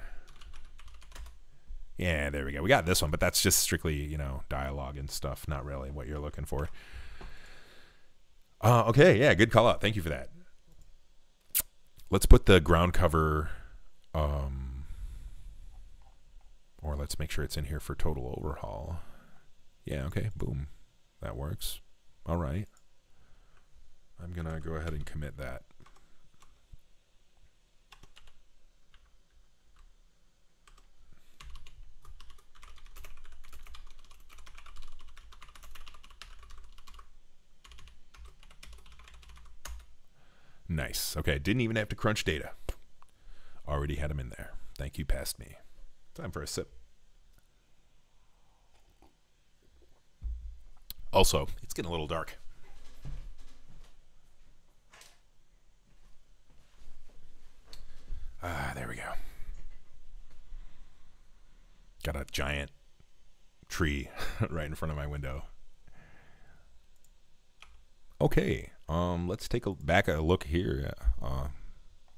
Yeah, there we go. We got this one, but that's just strictly, you know, dialogue and stuff. Not really what you're looking for. Okay, yeah, good call out. Thank you for that. Let's put the ground cover, or let's make sure it's in here for total overhaul. Yeah, okay, boom. That works. All right. I'm going to go ahead and commit that. Nice. Okay, didn't even have to crunch data. Already had them in there. Thank you, past me. Time for a sip. Also, it's getting a little dark. Ah, there we go. Got a giant tree right in front of my window. Okay. Let's take back a look here. Oh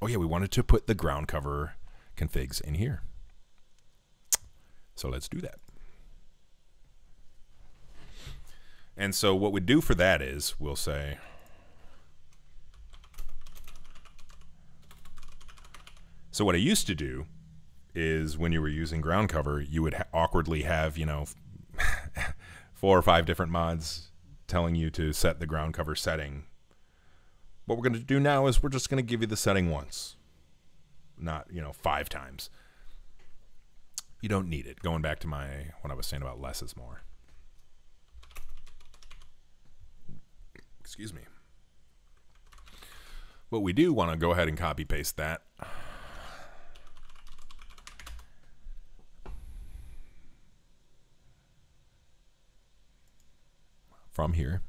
yeah, we wanted to put the ground cover configs in here. So let's do that. And so what we do for that is we'll say so what I used to do is when you were using ground cover, you would awkwardly have, you know, 4 or 5 different mods telling you to set the ground cover setting. What we're going to do now is we're just going to give you the setting once, not, you know, 5 times. You don't need it. Going back to what I was saying about less is more. Excuse me. What we do want to go ahead and copy paste that. From here.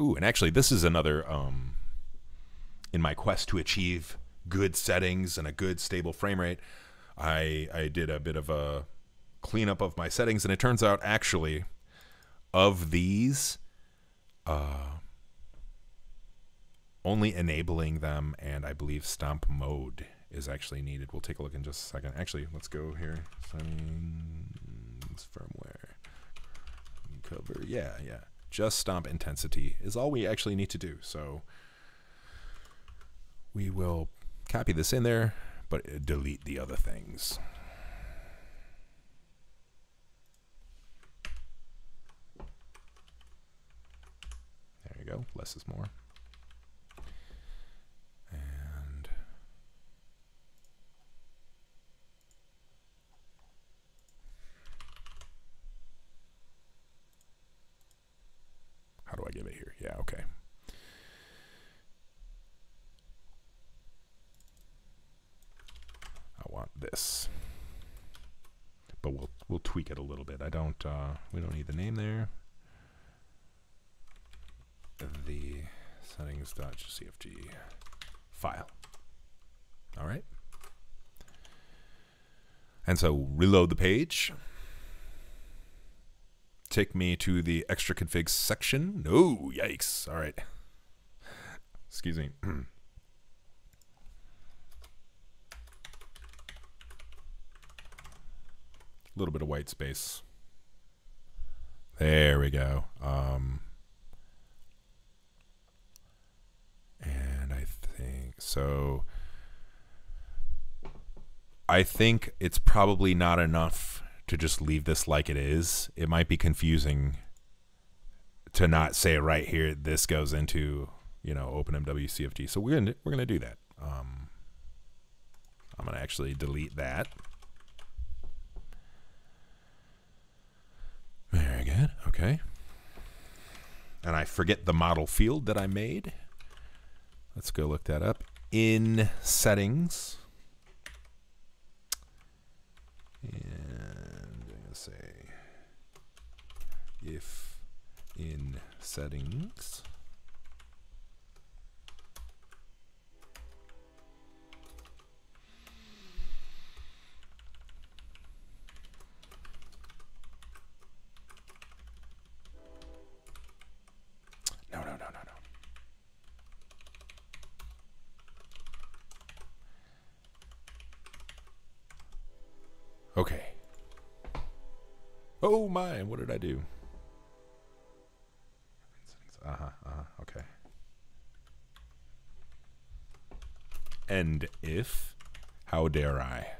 Ooh, and actually this is another, in my quest to achieve good settings and a good stable frame rate, I did a bit of a cleanup of my settings, and it turns out actually of these, only enabling them, and I believe stomp mode is actually needed. We'll take a look in just a second. Actually, let's go here, settings, firmware, cover, yeah. Just stomp intensity is all we actually need to do. So we will copy this in there, but delete the other things. There you go, less is more. And how do I give it here? Yeah, okay. Want this, but we'll tweak it a little bit. I don't we don't need the name there. The settings.cfg file. All right, and so reload the page. Take me to the extra config section. No, yikes! All right, excuse me. Little bit of white space. There we go. And I think so. I think it's probably not enough to just leave this like it is. It might be confusing to not say right here this goes into, you know, OpenMWCFG. So we're gonna do that. I'm gonna actually delete that. again. Okay. And I forget the model field that I made. Let's go look that up. In settings. And I'm going to say if in settings. No. Okay. Oh my, what did I do? Okay. And if, how dare I?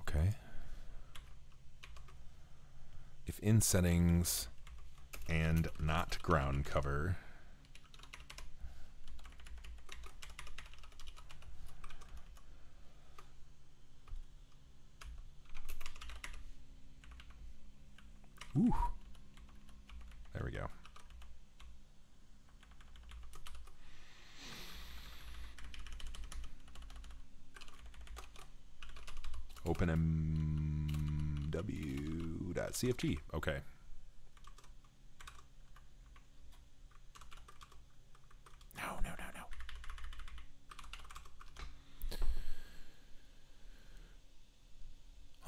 Okay. If in settings and not ground cover, ooh, there we go. OpenMW.cfg. Okay. No.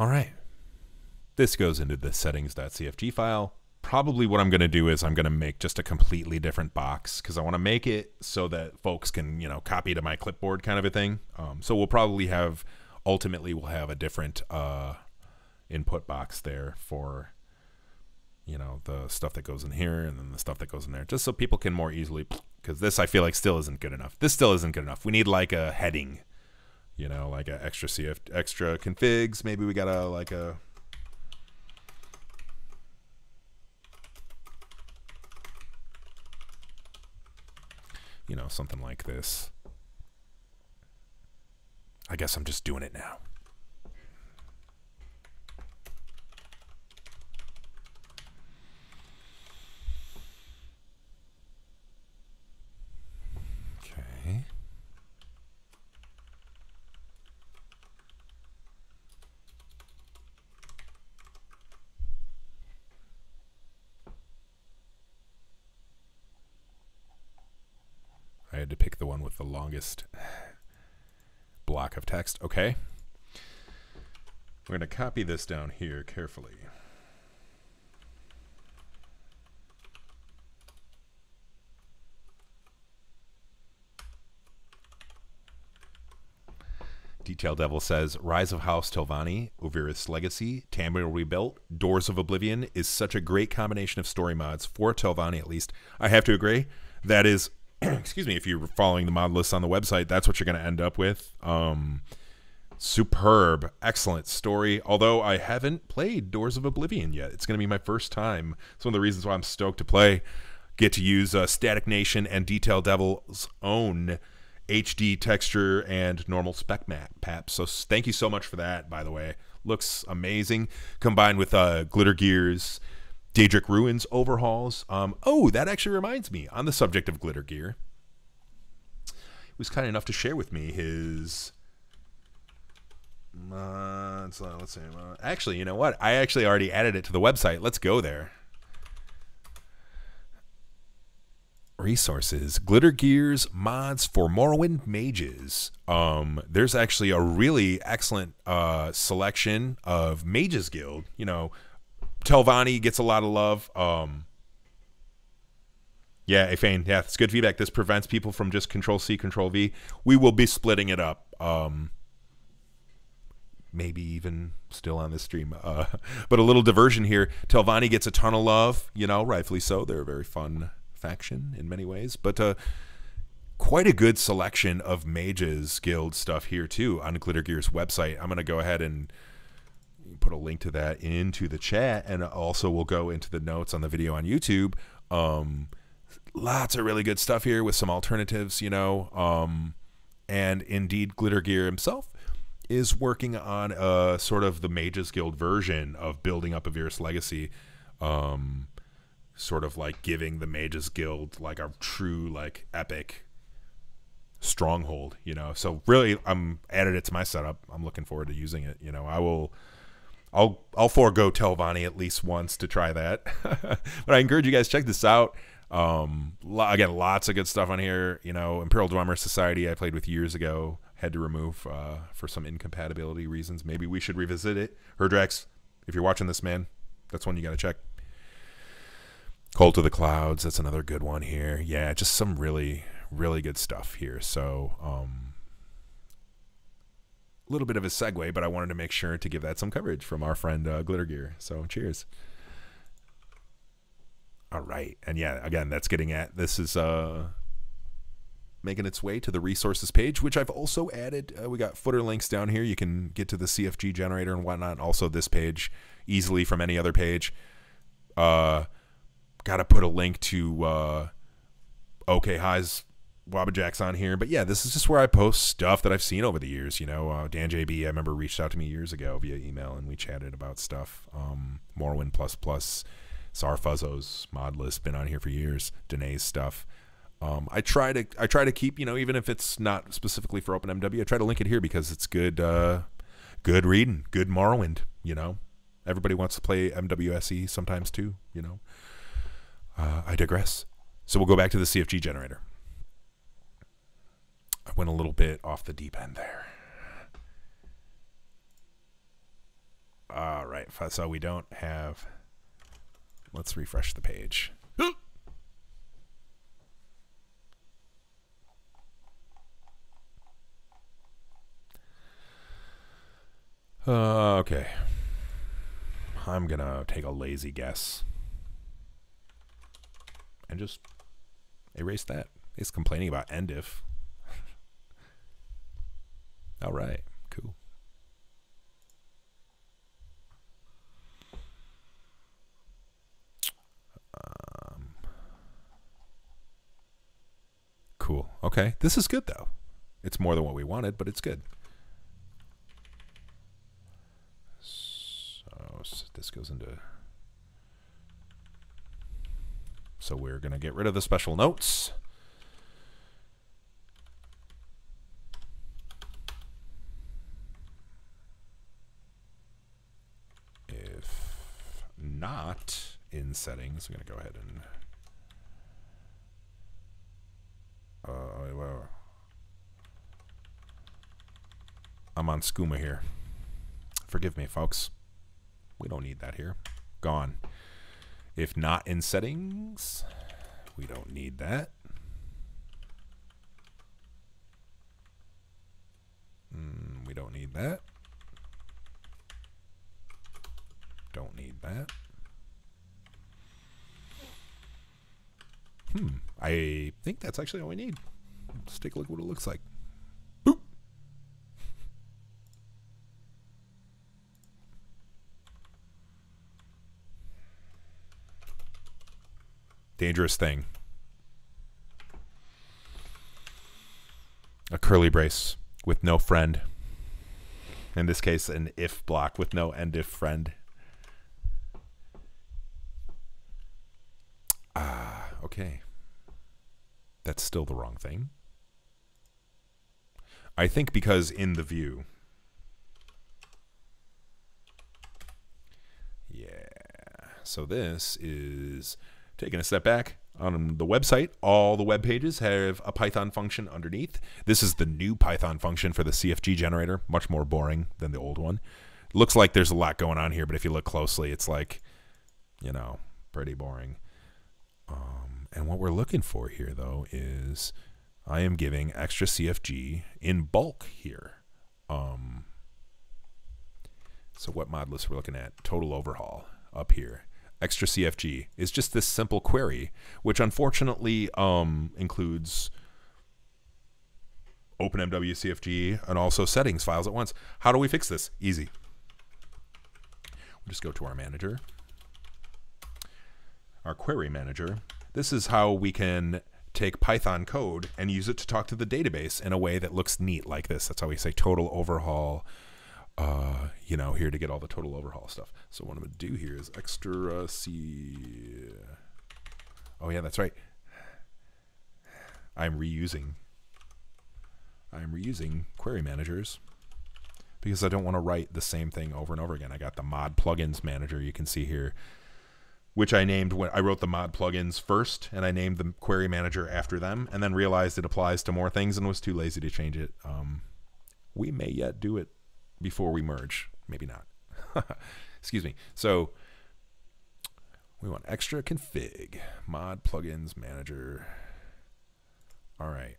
All right. This goes into the settings.cfg file. Probably what I'm going to do is I'm going to make just a completely different box because I want to make it so that folks can, you know, copy to my clipboard kind of a thing. So we'll probably have, ultimately we'll have a different input box there for, you know, the stuff that goes in here and then the stuff that goes in there, just so people can more easily, because this I feel like still isn't good enough. This still isn't good enough. We need like a heading, you know, like an extra extra configs. Maybe we got a like a you know, something like this. I guess I'm just doing it now. Okay. I had to pick the one with the longest block of text. Okay. We're going to copy this down here carefully. Detail Devil says, Rise of House Telvanni, Ovirus Legacy, Tamriel Rebuilt, Doors of Oblivion is such a great combination of story mods, for Telvanni at least. I have to agree. That is... excuse me, if you're following the mod list on the website, that's what you're going to end up with. Superb, excellent story, although I haven't played Doors of Oblivion yet. It's going to be my first time. It's one of the reasons why I'm stoked to play. Get to use Static Nation and Detail Devil's own HD texture and normal spec map, Paps. So thank you so much for that, by the way. Looks amazing, combined with Glitter Gear's Daedric Ruins overhauls. Oh, that actually reminds me, on the subject of Glitter Gear, he was kind enough to share with me his... let's see. Actually, you know what? I actually already added it to the website. Let's go there. Resources. Glitter Gear's mods for Morrowind Mages. There's actually a really excellent selection of Mages Guild, you know, Telvanni gets a lot of love. Yeah, Afane, yeah, it's good feedback. This prevents people from just Control-C, Control-V. We will be splitting it up. Maybe even still on this stream. But a little diversion here. Telvanni gets a ton of love, you know, rightfully so. They're a very fun faction in many ways. But quite a good selection of Mages Guild stuff here, too, on Glitter Gear's website. I'm going to go ahead and put a link to that into the chat, and also we'll go into the notes on the video on YouTube. Lots of really good stuff here with some alternatives, you know, And indeed, Glitter Gear himself is working on a sort of the Mages Guild version of building up Avirus Legacy, sort of like giving the Mages Guild like a true like epic stronghold, you know. So really, I'm added it to my setup. I'm looking forward to using it. You know, I'll forego Telvanni at least once to try that. But I encourage you guys, check this out. Again, lots of good stuff on here. You know, Imperial Dwemer Society I played with years ago, had to remove for some incompatibility reasons. Maybe we should revisit it. Herdrax, if you're watching this, man, that's one you got to check. Cult of the Clouds, that's another good one here. Yeah, just some really, really good stuff here. So a little bit of a segue, but I wanted to make sure to give that some coverage from our friend Glitter Gear. So cheers. All right. And yeah, again, that's getting at, this is making its way to the resources page, which I've also added. We got footer links down here. You can get to the CFG generator and whatnot. Also this page easily from any other page. Got to put a link to Okhi's Wabbajack's on here. But yeah, this is just where I post stuff that I've seen over the years. You know, Dan JB, I remember, reached out to me years ago via email, and we chatted about stuff. Morrowind++, Sarfuzzo's mod list, been on here for years. Danae's stuff. I try to keep, you know, even if it's not specifically for OpenMW, I try to link it here because it's good, good reading, good Morrowind. You know, everybody wants to play MWSE sometimes too. You know, I digress. So we'll go back to the CFG generator. I went a little bit off the deep end there. All right, so we don't have. Let's refresh the page. Okay. I'm going to take a lazy guess and just erase that. It's complaining about end if. All right. Cool. Cool. Okay. This is good, though. It's more than what we wanted, but it's good. So this goes into... So we're going to get rid of the special notes. If not in settings, I'm going to go ahead and... well, I'm on skooma here. Forgive me, folks. We don't need that here. Gone. If not in settings, we don't need that. We don't need that. Don't need that. I think that's actually all we need. Let's take a look at what it looks like. Boop. Dangerous thing. A curly brace with no friend. In this case, an if block with no end if friend. Okay. That's still the wrong thing. I think because in the view. Yeah. So this is taking a step back on the website. All the web pages have a Python function underneath. This is the new Python function for the CFG generator. Much more boring than the old one. Looks like there's a lot going on here, but if you look closely, it's like, you know, pretty boring. And what we're looking for here, though, is I am giving extra CFG in bulk here. So what mod list we're looking at? Total overhaul up here. Extra CFG is just this simple query, which unfortunately includes OpenMW CFG and also settings files at once. How do we fix this? Easy. We'll just go to our manager, our query manager. This is how we can take Python code and use it to talk to the database in a way that looks neat like this. That's how we say total overhaul, you know, here to get all the total overhaul stuff. So what I'm going to do here is extra C. Oh, yeah, that's right. I'm reusing query managers because I don't want to write the same thing over and over again. I got the mod plugins manager you can see here, which I named when I wrote the mod plugins first, and I named the query manager after them, and then realized it applies to more things and was too lazy to change it. We may yet do it before we merge. Maybe not. Excuse me. So we want extra config, mod plugins manager. All right.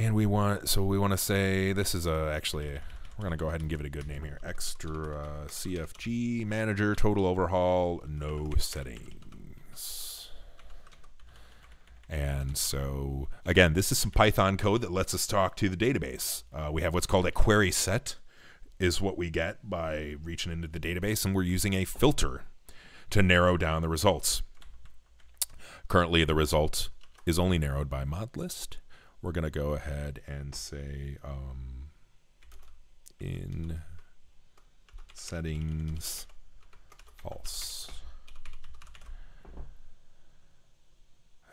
And we want, so we want to say, this is a, actually, we're going to go ahead and give it a good name here. Extra CFG Manager, Total Overhaul, No Settings. And so, again, this is some Python code that lets us talk to the database. We have what's called a query set, is what we get by reaching into the database, and we're using a filter to narrow down the results. Currently, the result is only narrowed by mod list. We're going to go ahead and say in settings false.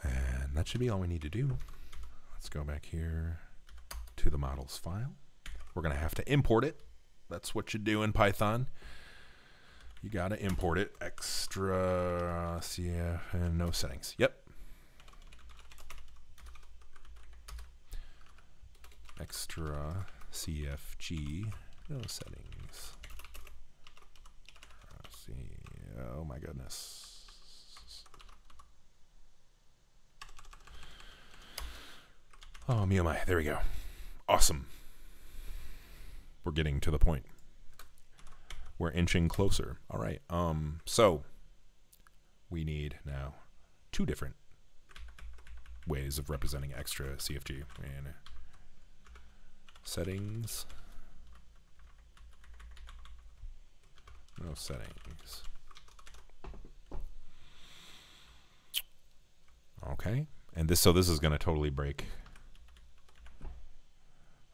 And that should be all we need to do. Let's go back here to the models file. We're going to have to import it. That's what you do in Python. You got to import it. Extra CF and no settings. Yep. Extra CFG, no settings. Oh my goodness. Oh me, oh my, there we go. Awesome. We're getting to the point. We're inching closer. All right, so we need now two different ways of representing extra CFG. And settings, no settings. Okay, and this, so this is going to totally break.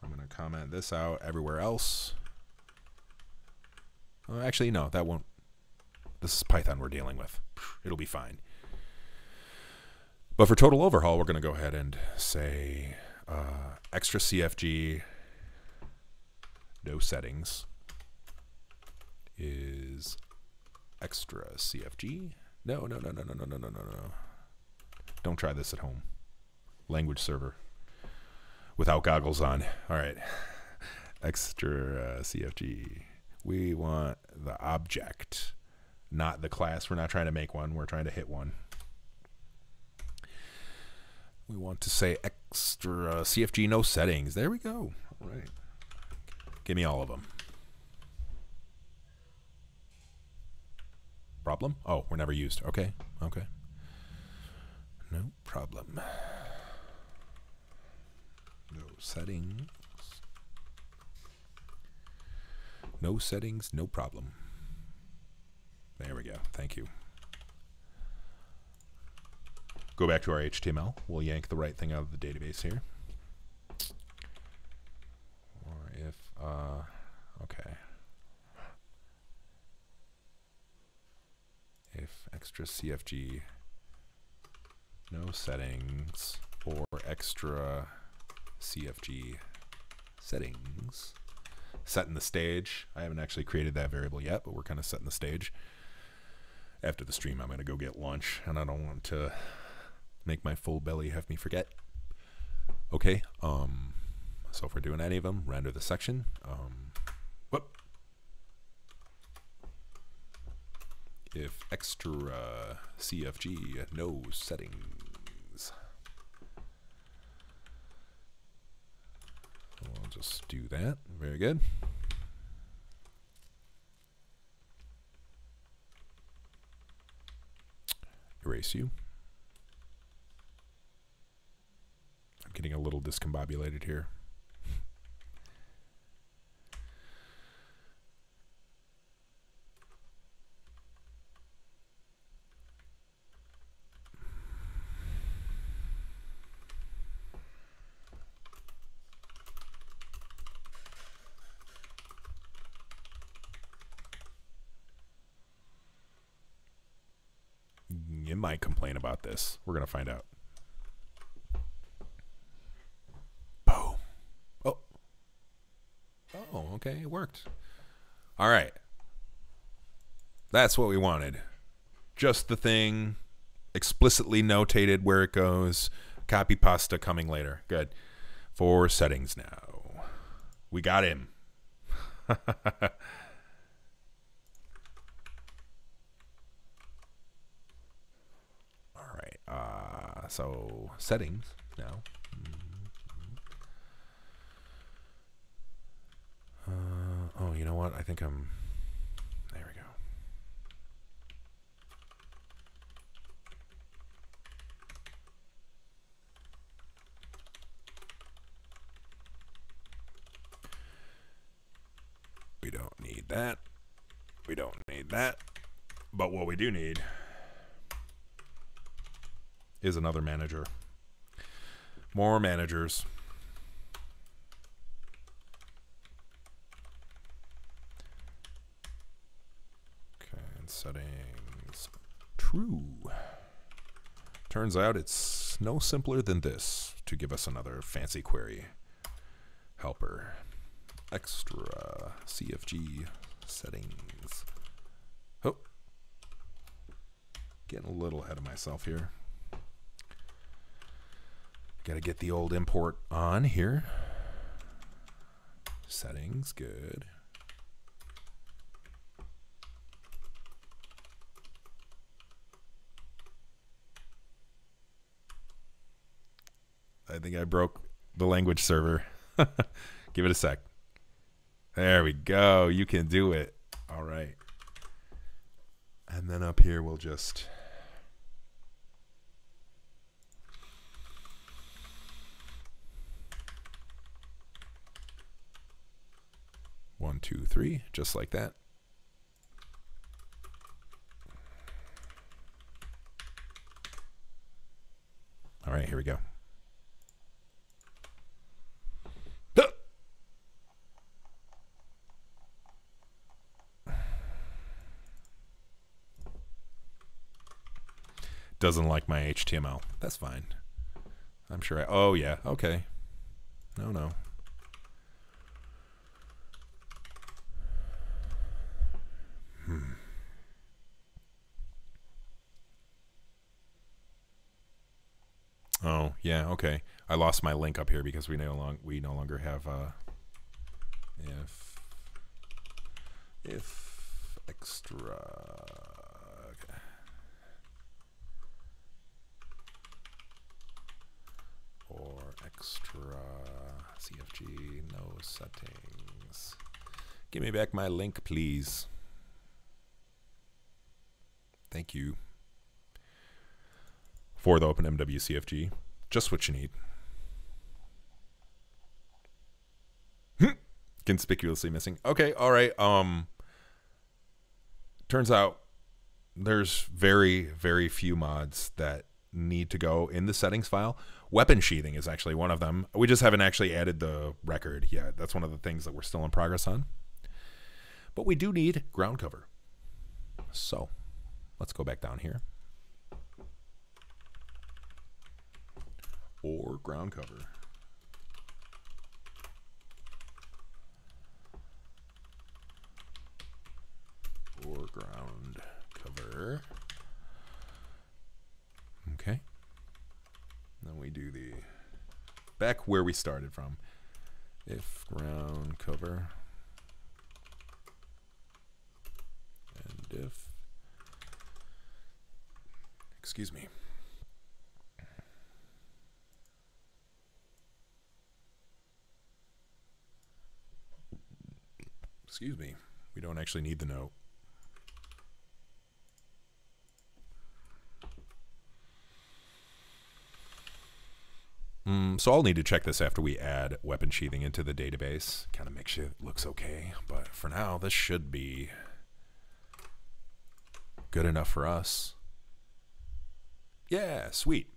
I'm going to comment this out everywhere else. Actually, no, that won't. This is Python we're dealing with. It'll be fine. But for total overhaul, we're going to go ahead and say extra CFG. No settings is extra CFG. No. Don't try this at home. Language server without goggles on. All right. Extra CFG. We want the object, not the class. We're not trying to make one. We're trying to hit one. We want to say extra CFG, no settings. There we go. All right. Give me all of them. Problem? Oh, we're never used. Okay. Okay. No problem. No settings. No settings, no problem. There we go. Thank you. Go back to our HTML. We'll yank the right thing out of the database here. Or if, okay. If extra CFG, no settings, or extra CFG settings, setting the stage. I haven't actually created that variable yet, but we're kind of setting the stage. After the stream, I'm going to go get lunch, and I don't want to make my full belly have me forget. Okay, so if we're doing any of them, render the section. Whoop. If extra CFG, no settings. We'll just do that. Very good. Erase you. Getting a little discombobulated here. might complain about this. We're going to find out. Boom. Oh. Oh, okay. It worked. All right. That's what we wanted. Just the thing. Explicitly notated where it goes. Copy pasta coming later. Good. For settings now. We got him. Alright, so settings now. Oh, you know what? I think I'm... There we go. We don't need that. We don't need that. But what we do need is another manager. More managers. Okay, and settings true. Turns out it's no simpler than this to give us another fancy query helper. Extra CFG settings. Oh, getting a little ahead of myself here. Gotta get the old import on here. Settings, good. I think I broke the language server. Give it a sec. There we go. You can do it. All right. And then up here, we'll just... One, two, three, just like that. All right, here we go. Doesn't like my HTML. That's fine. I'm sure I... Oh, yeah. Okay. No, no. Oh, yeah. Okay. I lost my link up here because we no longer have if extra... or extra CFG, no settings. Give me back my link, please. Thank you. For the OpenMW CFG, just what you need. Conspicuously missing. Okay, all right. Turns out there's very, very few mods that need to go in the settings file. Weapon sheathing is actually one of them. We just haven't actually added the record yet. That's one of the things that we're still in progress on. But we do need ground cover. So let's go back down here. Or ground cover. Or ground cover. Okay. Then we do the back where we started from. If ground cover and if excuse me. Excuse me. We don't actually need the note. So I'll need to check this after we add weapon sheathing into the database. Kind of make sure it looks okay. But for now, this should be good enough for us. Yeah, sweet.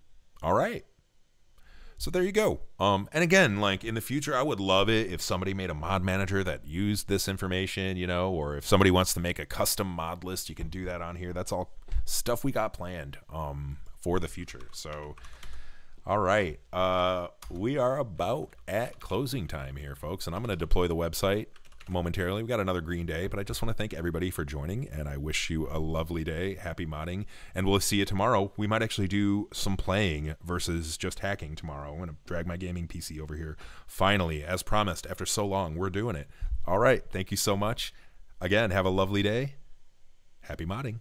All right. So there you go. And again, like in the future, I would love it if somebody made a mod manager that used this information, you know, or if somebody wants to make a custom mod list, you can do that on here. That's all stuff we got planned for the future. So, all right, we are about at closing time here, folks, and I'm going to deploy the website momentarily. We've got another green day, but I just want to thank everybody for joining, and I wish you a lovely day. Happy modding, and we'll see you tomorrow. We might actually do some playing versus just hacking tomorrow. I'm going to drag my gaming PC over here. Finally, as promised, after so long, we're doing it. All right, thank you so much. Again, have a lovely day. Happy modding.